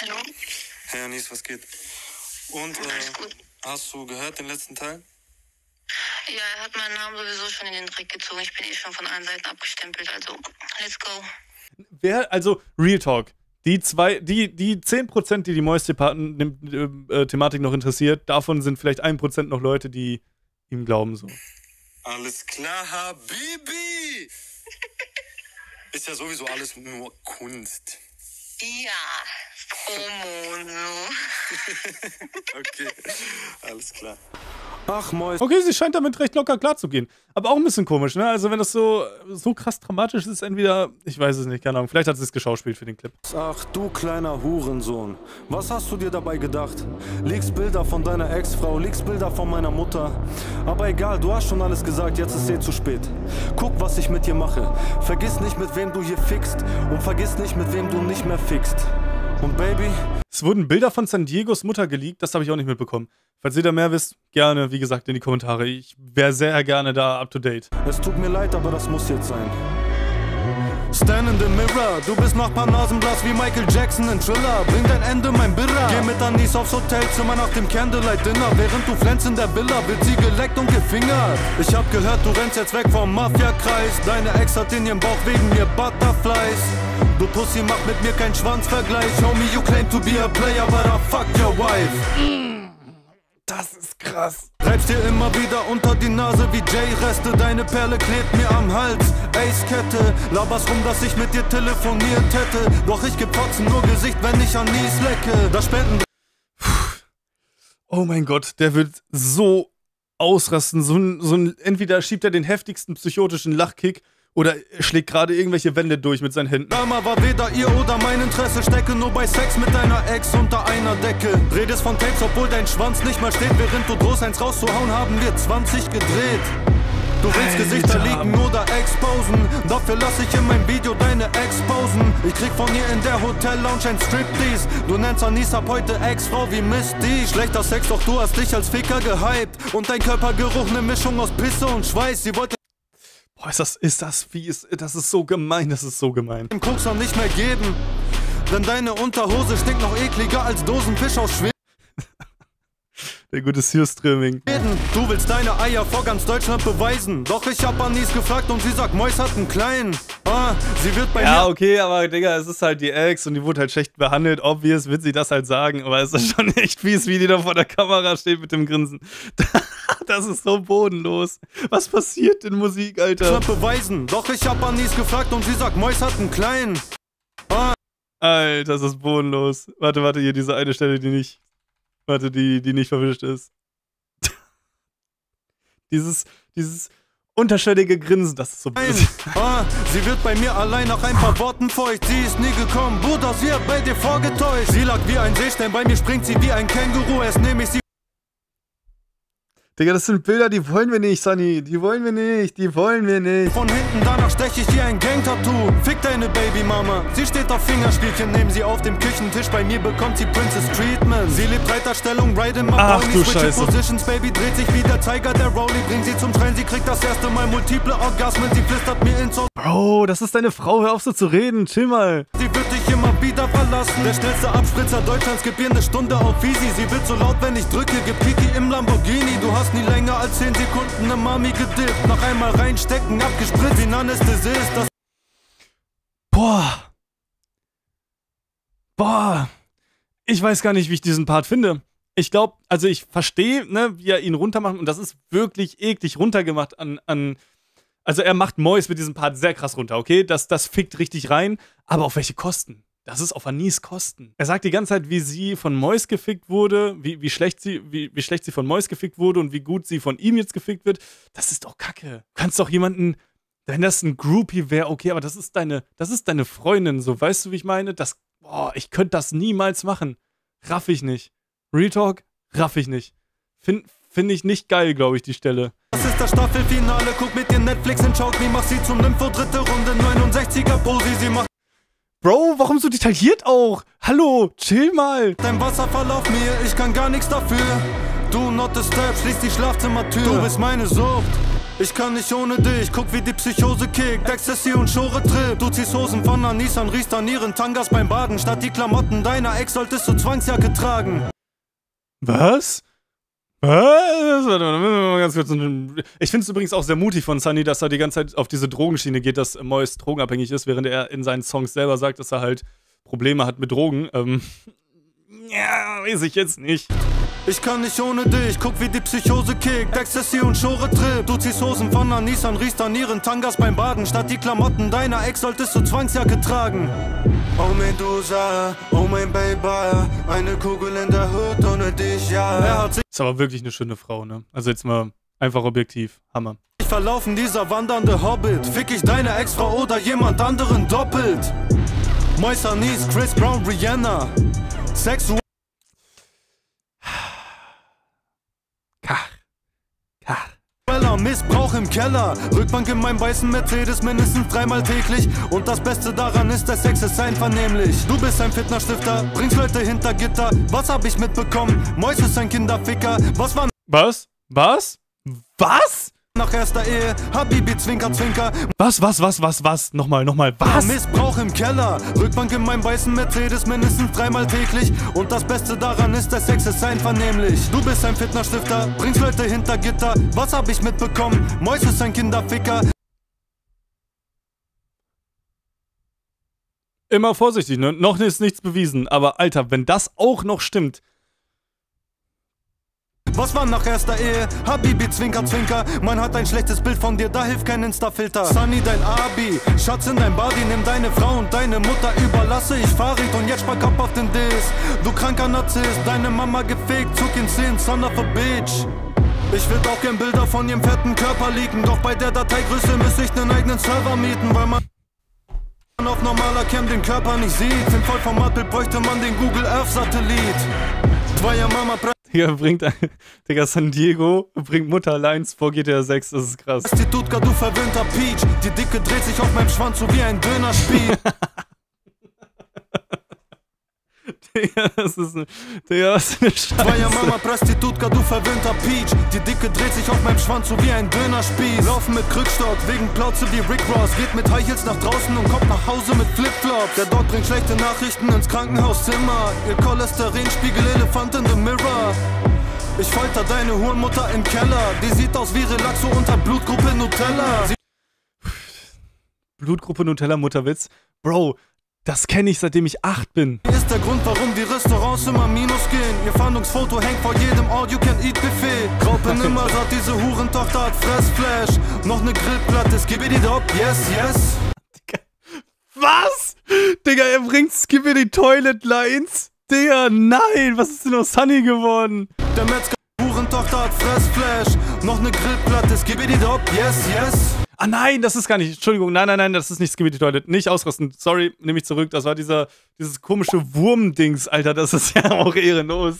Hallo? Hey Anis, was geht? Und äh, hast du gehört den letzten Teil? Ja, er hat meinen Namen sowieso schon in den Dreck gezogen. Ich bin eh schon von allen Seiten abgestempelt, also let's go. Wer, also Real Talk. Die, zwei, die, die zehn Prozent, die die Mois-Thematik noch interessiert, davon sind vielleicht ein Prozent noch Leute, die ihm glauben so. Alles klar, Habibi! Ist ja sowieso alles nur Kunst. Ja, Promono. Okay, alles klar. Ach, Mois. Okay, sie scheint damit recht locker klar zu gehen. Aber auch ein bisschen komisch, ne? Also wenn das so, so krass dramatisch ist, entweder... Ich weiß es nicht, keine Ahnung. Vielleicht hat sie es geschauspielt für den Clip. Ach, du kleiner Hurensohn. Was hast du dir dabei gedacht? Legst Bilder von deiner Ex-Frau, legst Bilder von meiner Mutter. Aber egal, du hast schon alles gesagt, jetzt ist eh zu spät. Guck, was ich mit dir mache. Vergiss nicht, mit wem du hier fickst. Und vergiss nicht, mit wem du nicht mehr fickst. Und Baby... Es wurden Bilder von San Diegos Mutter geleakt, das habe ich auch nicht mitbekommen. Falls ihr da mehr wisst, gerne, wie gesagt, in die Kommentare. Ich wäre sehr gerne da up to date. Es tut mir leid, aber das muss jetzt sein. Stand in the mirror, du bist noch paar Nasenblas wie Michael Jackson in Thriller. Bring dein Ende, mein Birra. Geh mit Anis aufs Hotelzimmer nach dem Candlelight Dinner. Während du flänzt in der Villa, wird sie geleckt und gefingert. Ich hab gehört, du rennst jetzt weg vom Mafia-Kreis. Deine Ex hat in ihrem Bauch wegen mir Butterflies. Du Pussy, mach mit mir keinen Schwanzvergleich. Homie, you claim to be a player, but I fuck your wife. Das ist krass. Reibst dir immer wieder unter die Nase wie J-Reste. Deine Perle klebt mir am Hals. Ace-Kette. Laberst rum, dass ich mit dir telefoniert hätte. Doch ich geb Fotzen nur Gesicht, wenn ich Anis lecke. Das Spenden... Oh mein Gott, der wird so ausrasten. So ein, so ein, entweder schiebt er den heftigsten psychotischen Lachkick oder schlägt gerade irgendwelche Wände durch mit seinen Händen. Drama war weder ihr oder mein Interesse. Stecke nur bei Sex mit deiner Ex unter einer Decke. Redest von Tapes, obwohl dein Schwanz nicht mal steht. Während du drohst, eins rauszuhauen, haben wir zwanzig gedreht. Du willst Gesichter liegen oder exposen. Dafür lasse ich in meinem Video deine Exposen. Ich krieg von ihr in der Hotel-Lounge ein Striptease. Du nennst Anis ab heute Ex-Frau wie Misty. Schlechter Sex, doch du hast dich als Ficker gehypt. Und dein Körpergeruch, eine Mischung aus Pisse und Schweiß. Sie wollte... Boah, ist das, ist das fies. Das ist so gemein, das ist so gemein. Dem Koks noch nicht mehr geben, denn deine Unterhose stinkt noch ekliger als Dosenfisch aus Schweden. Der gute Searstreaming. Du willst deine Eier vor ganz Deutschland beweisen, doch ich hab Anis gefragt und sie sagt, Mois hat einen Kleinen. Ah, sie wird bei ja, mir... okay, aber Digga, es ist halt die Ex und die wurde halt schlecht behandelt. Obvious wird sie das halt sagen, aber es ist schon echt fies, wie die da vor der Kamera steht mit dem Grinsen. Das ist so bodenlos. Was passiert in Musik, Alter? Ich beweisen. Doch ich hab Anis gefragt und sie sagt, Mois hat einen Kleinen. Ah. Alter, das ist bodenlos. Warte, warte, hier diese eine Stelle, die nicht... Warte, die, die nicht verwischt ist. dieses, dieses unterschwellige Grinsen, das ist so böse. Ah, sie wird bei mir allein nach ein paar Worten feucht. Sie ist nie gekommen, Bruder, sie hat bei dir vorgetäuscht. Sie lag wie ein Seestern, bei mir springt sie wie ein Känguru. Erst nehme ich sie... Digga, das sind Bilder, die wollen wir nicht, Sunny. Die wollen wir nicht, die wollen wir nicht. Von hinten, danach steche ich dir ein Gang-Tattoo. Fick deine Baby-Mama. Sie steht auf Fingerspielchen, nehmen sie auf dem Küchentisch. Bei mir bekommt sie Princess Treatment. Sie lebt Reiterstellung, ride in my Rollie. Switch Positions, Baby, dreht sich wie der Tiger, der Rollie. Bringt sie zum Schreien, sie kriegt das erste Mal multiple Orgasmen. Sie flüstert mir ins Ohr. Bro, das ist deine Frau, hör auf so zu reden, chill mal. Sie wird dich immer wieder verlassen. Der schnellste Abspritzer Deutschlands, gib ihr eine Stunde auf Easy. Sie wird so laut, wenn ich drücke, gibt Kiki im Lamborghini. Du hast nie länger als zehn Sekunden eine Mami gedippt. Noch einmal reinstecken, abgespritzt, wie Anästhesie ist das... Boah. Boah. Ich weiß gar nicht, wie ich diesen Part finde. Ich glaube, also ich verstehe, ne, wie er ihn runtermacht. Und das ist wirklich eklig runtergemacht an... an also er macht Mois mit diesem Part sehr krass runter, okay? Das, das fickt richtig rein. Aber auf welche Kosten? Das ist auf Anis Kosten. Er sagt die ganze Zeit, wie sie von Mois gefickt wurde, wie, wie, schlecht sie, wie, wie schlecht sie von Mois gefickt wurde und wie gut sie von ihm jetzt gefickt wird. Das ist doch Kacke. Du kannst doch jemanden, wenn das ein Groupie wäre, okay, aber das ist deine, das ist deine Freundin, so, weißt du, wie ich meine? Das, boah, ich könnte das niemals machen. Raff ich nicht. Real Talk, raff ich nicht. Finde find ich nicht geil, glaube ich, die Stelle. Das ist das Staffelfinale, guck mit dir Netflix in Shout Me, mach sie zum Nympho, dritte Runde, neunundsechziger Posi, sie macht... Bro, warum so detailliert auch? Hallo, chill mal. Dein Wasserfall auf mir, ich kann gar nichts dafür. Do not disturb, schließ die Schlafzimmertür. Du bist meine Sucht. Ich kann nicht ohne dich, guck wie die Psychose kickt. Ecstasy und Schore Trip. Du ziehst Hosen von Anis und riechst an ihren Tangas beim Baden. Statt die Klamotten deiner Ex solltest du Zwangsjacke tragen. Was? Was? Warte mal, müssen wir mal ganz kurz. Ich finde es übrigens auch sehr mutig von Sunny, dass er die ganze Zeit auf diese Drogenschiene geht, dass Mois drogenabhängig ist, während er in seinen Songs selber sagt, dass er halt Probleme hat mit Drogen. Ähm, ja, weiß ich jetzt nicht. Ich kann nicht ohne dich, guck wie die Psychose kickt. Ecstasy und Schore Trip. Du ziehst Hosen von Anis an, riechst an ihren Tangas beim Baden. Statt die Klamotten deiner Ex solltest du Zwangsjacke tragen. Oh Medusa, oh mein Baby, eine Kugel in der Hut ohne dich, ja. Ist aber wirklich eine schöne Frau, ne? Also jetzt mal einfach objektiv, Hammer. Ich verlaufen dieser wandernde Hobbit. Fick ich deine Ex-Frau oder jemand anderen doppelt. Mois, Anis, Chris Brown, Rihanna. Sex. Missbrauch im Keller, Rückbank in meinem weißen Mercedes mindestens dreimal täglich. Und das Beste daran ist, der Sex ist einvernehmlich. Du bist ein Fitnessstifter, bringst Leute hinter Gitter. Was hab ich mitbekommen? Mois ist ein Kinderficker. Was war... Was? Was? Was? Nach erster Ehe, Habibi, Zwinker, Zwinker. Was, was, was, was, was? Nochmal, nochmal, was? Missbrauch im Keller, Rückbank in meinem weißen Mercedes mindestens dreimal täglich. Und das Beste daran ist, der Sex ist einvernehmlich. Du bist ein Fitnessstifter, bringst Leute hinter Gitter. Was hab ich mitbekommen? Mois ist ein Kinderficker. Immer vorsichtig, ne? Noch ist nichts bewiesen. Aber Alter, wenn das auch noch stimmt... Was war nach erster Ehe? Habibi, Zwinker, Zwinker. Man hat ein schlechtes Bild von dir, da hilft kein Insta-Filter. Sunny, dein Abi, Schatz in dein Body. Nimm deine Frau und deine Mutter, überlasse ich Farid. Und jetzt spark ab auf den Diss. Du kranker Narzisst, deine Mama gefickt. Zug in Sinn, son of a bitch. Ich würde auch gern Bilder von ihrem fetten Körper leaken. Doch bei der Dateigröße müsste ich einen eigenen Server mieten, weil man... auf normaler Cam den Körper nicht sieht. Im Vollformatbild bräuchte man den Google Earth-Satellit. Zweier Mama... Digga, bringt, Digga, San Diego bringt Mutter Lines vor G T A sechs, das ist krass. Prostitutka, du verwöhnter Peach, die Dicke dreht sich auf meinem Schwanz so wie ein Dönerspiel. Digga, das ist ne, Digga, was für ne Scheiße. Zweier Mama, Prostitutka, du verwöhnter Peach, die Dicke dreht sich auf meinem Schwanz so wie ein Dönerspieß. Laufen mit Krückstock, wegen Plauze wie Rick Ross, geht mit High Heels nach draußen und kommt nach Hause mit Flipflops. Der Dog bringt schlechte Nachrichten ins Krankenhauszimmer, ihr Cholesterinspiegel, Elefant in the Mirror. Ich folter deine Hurenmutter im Keller, die sieht aus wie Relaxo unter Blutgruppe Nutella. Sie Blutgruppe Nutella, Mutterwitz? Bro, das kenne ich, seitdem ich acht bin. Ist der Grund, warum die Restaurants immer minus gehen. Ihr Fahndungsfoto hängt vor jedem All-You-Can-Eat-Buffet. Graupe nimmer satt, diese Hurentochter hat Fressflash. Noch eine Grillplatte, skibidi dop, yes, yes. Digga. Was? Digga, er bringt skibidi Toilet Lines? Digga, nein, was ist denn aus Sunny geworden? Der Metzger, Hurentochter hat Fressflash. Noch eine Grillplatte, skibidi dop, yes, yes. Ah nein, das ist gar nicht, Entschuldigung, nein, nein, nein, das ist nicht Skibidi Toilet, nicht ausrasten, sorry, nehme ich zurück, das war dieser, dieses komische Wurmdings, Alter, das ist ja auch ehrenlos.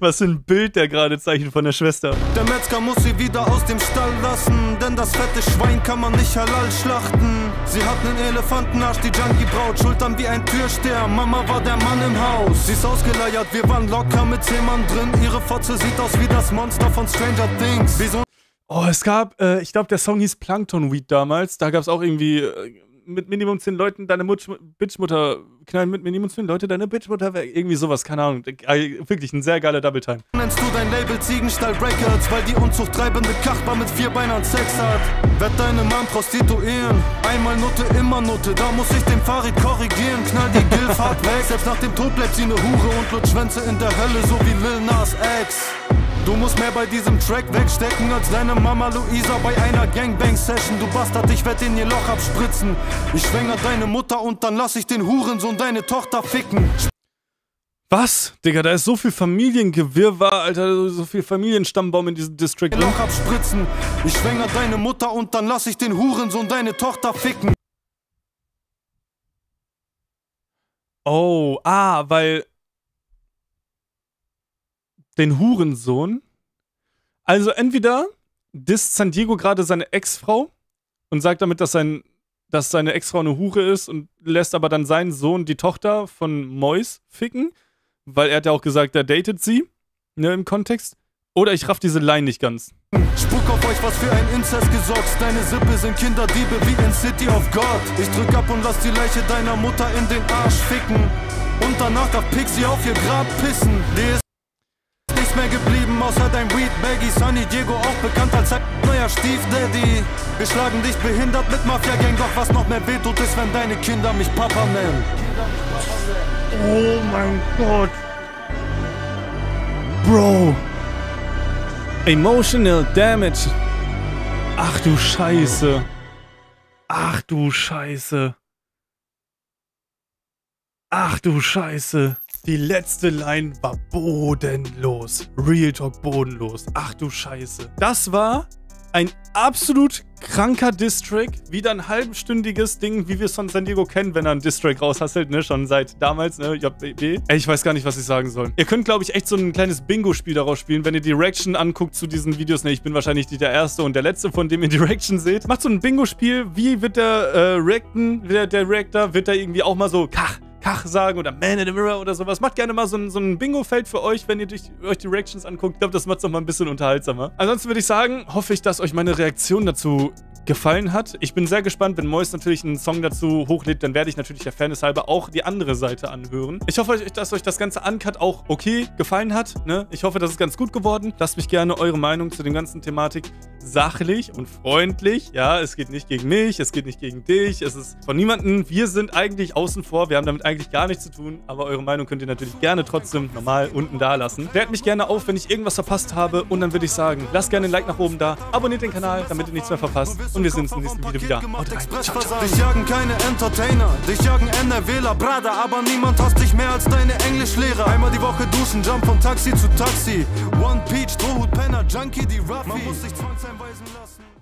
Was für ein Bild der gerade zeichnet von der Schwester. Der Metzger muss sie wieder aus dem Stall lassen, denn das fette Schwein kann man nicht halal schlachten. Sie hat einen Elefantenarsch, die Junkie-Braut, Schultern wie ein Türsteher, Mama war der Mann im Haus. Sie ist ausgeleiert, wir waren locker mit zehn Mann drin, ihre Fotze sieht aus wie das Monster von Stranger Things. Wieso? Oh, es gab, äh, ich glaube, der Song hieß Plankton Weed damals. Da gab es auch irgendwie äh, mit Minimum zehn Leuten deine Mut Bitchmutter knallen, mit Minimum zehn Leute deine Bitchmutter weg. Irgendwie sowas, keine Ahnung. Äh, wirklich ein sehr geiler Double Time. Nennst du dein Label Ziegenstall Records, weil die unzuchttreibende Kachbar mit vier Beinern Sex hat? Werd deine Mann prostituieren. Einmal Note, immer Note, da muss ich den Farid korrigieren. Knall die Gilf hart weg, selbst nach dem Tod bleibt sie eine Hure und lutscht Schwänze in der Hölle, so wie Lil Nas X. Du musst mehr bei diesem Track wegstecken als deine Mama Luisa bei einer Gangbang-Session. Du Bastard, ich werd in ihr Loch abspritzen. Ich schwänger deine Mutter und dann lass ich den Hurensohn deine Tochter ficken. Was? Digga, da ist so viel Familiengewirrwarr, Alter, so viel Familienstammbaum in diesem District. Ihr Loch abspritzen. Ich schwänger deine Mutter und dann lass ich den Hurensohn deine Tochter ficken. Oh, ah, weil... den Hurensohn. Also entweder disst San Diego gerade seine Ex-Frau und sagt damit, dass sein dass seine Ex-Frau eine Hure ist und lässt aber dann seinen Sohn die Tochter von Mois ficken, weil er hat ja auch gesagt, er datet sie, ne, im Kontext. Oder ich raff diese Line nicht ganz. Spuck auf euch, was für ein Inzest gesorgt. Deine Sippe sind Kinderdiebe wie in City of God. Ich drück ab und lass die Leiche deiner Mutter in den Arsch ficken. Und danach darf Pixie auf ihr Grab pissen. Dir ist nichts mehr geblieben, außer dein Weed-Baggy. San Diego, auch bekannt als sein neuer Stiefdaddy. Wir schlagen dich behindert mit Mafia-Gang. Doch was noch mehr wehtut, ist, wenn deine Kinder mich Papa nennen. Oh mein Gott. Bro. Emotional Damage. Ach du Scheiße. Ach du Scheiße. Ach du Scheiße. Die letzte Line war bodenlos. Real Talk bodenlos. Ach du Scheiße. Das war ein absolut kranker Diss-Track. Wieder ein halbstündiges Ding, wie wir es von San Diego kennen, wenn er einen Diss-Track raushasselt, ne? Schon seit damals, ne? J B B. Ey, ich weiß gar nicht, was ich sagen soll. Ihr könnt, glaube ich, echt so ein kleines Bingo-Spiel daraus spielen, wenn ihr die Reaction anguckt zu diesen Videos. Ne, ich bin wahrscheinlich nicht der Erste und der Letzte, von dem ihr die Reaction seht. Macht so ein Bingo-Spiel. Wie wird der äh, Reacten, der, der Reactor, wird der irgendwie auch mal so Kach, Kach sagen oder Man in the Mirror oder sowas. Macht gerne mal so ein, so ein Bingo-Feld für euch, wenn ihr durch, euch die Reactions anguckt. Ich glaube, das macht es nochmal ein bisschen unterhaltsamer. Ansonsten würde ich sagen, hoffe ich, dass euch meine Reaktion dazu gefallen hat. Ich bin sehr gespannt, wenn Mois natürlich einen Song dazu hochlädt, dann werde ich natürlich der Fairness halber auch die andere Seite anhören. Ich hoffe, dass euch das ganze Uncut auch okay gefallen hat, ne? Ich hoffe, das ist ganz gut geworden. Lasst mich gerne eure Meinung zu dem ganzen Thematik sachlich und freundlich. Ja, es geht nicht gegen mich, es geht nicht gegen dich, es ist von niemandem. Wir sind eigentlich außen vor, wir haben damit eigentlich gar nichts zu tun, aber eure Meinung könnt ihr natürlich gerne trotzdem normal unten da lassen. Klärt mich gerne auf, wenn ich irgendwas verpasst habe, und dann würde ich sagen, lasst gerne ein Like nach oben da, abonniert den Kanal, damit ihr nichts mehr verpasst. Und wir sehen uns im nächsten Video wieder. Haut rein. Ciao, ciao. Dich jagen keine Entertainer, dich jagen NRWler, Brada, aber niemand hasst dich mehr als deine Englischlehrer. Einmal die Woche duschen, jump von Taxi zu Taxi. One Peach, Drohhut, Penner, Junkie, die Ruffy. Man muss sich zwangseinweisen lassen.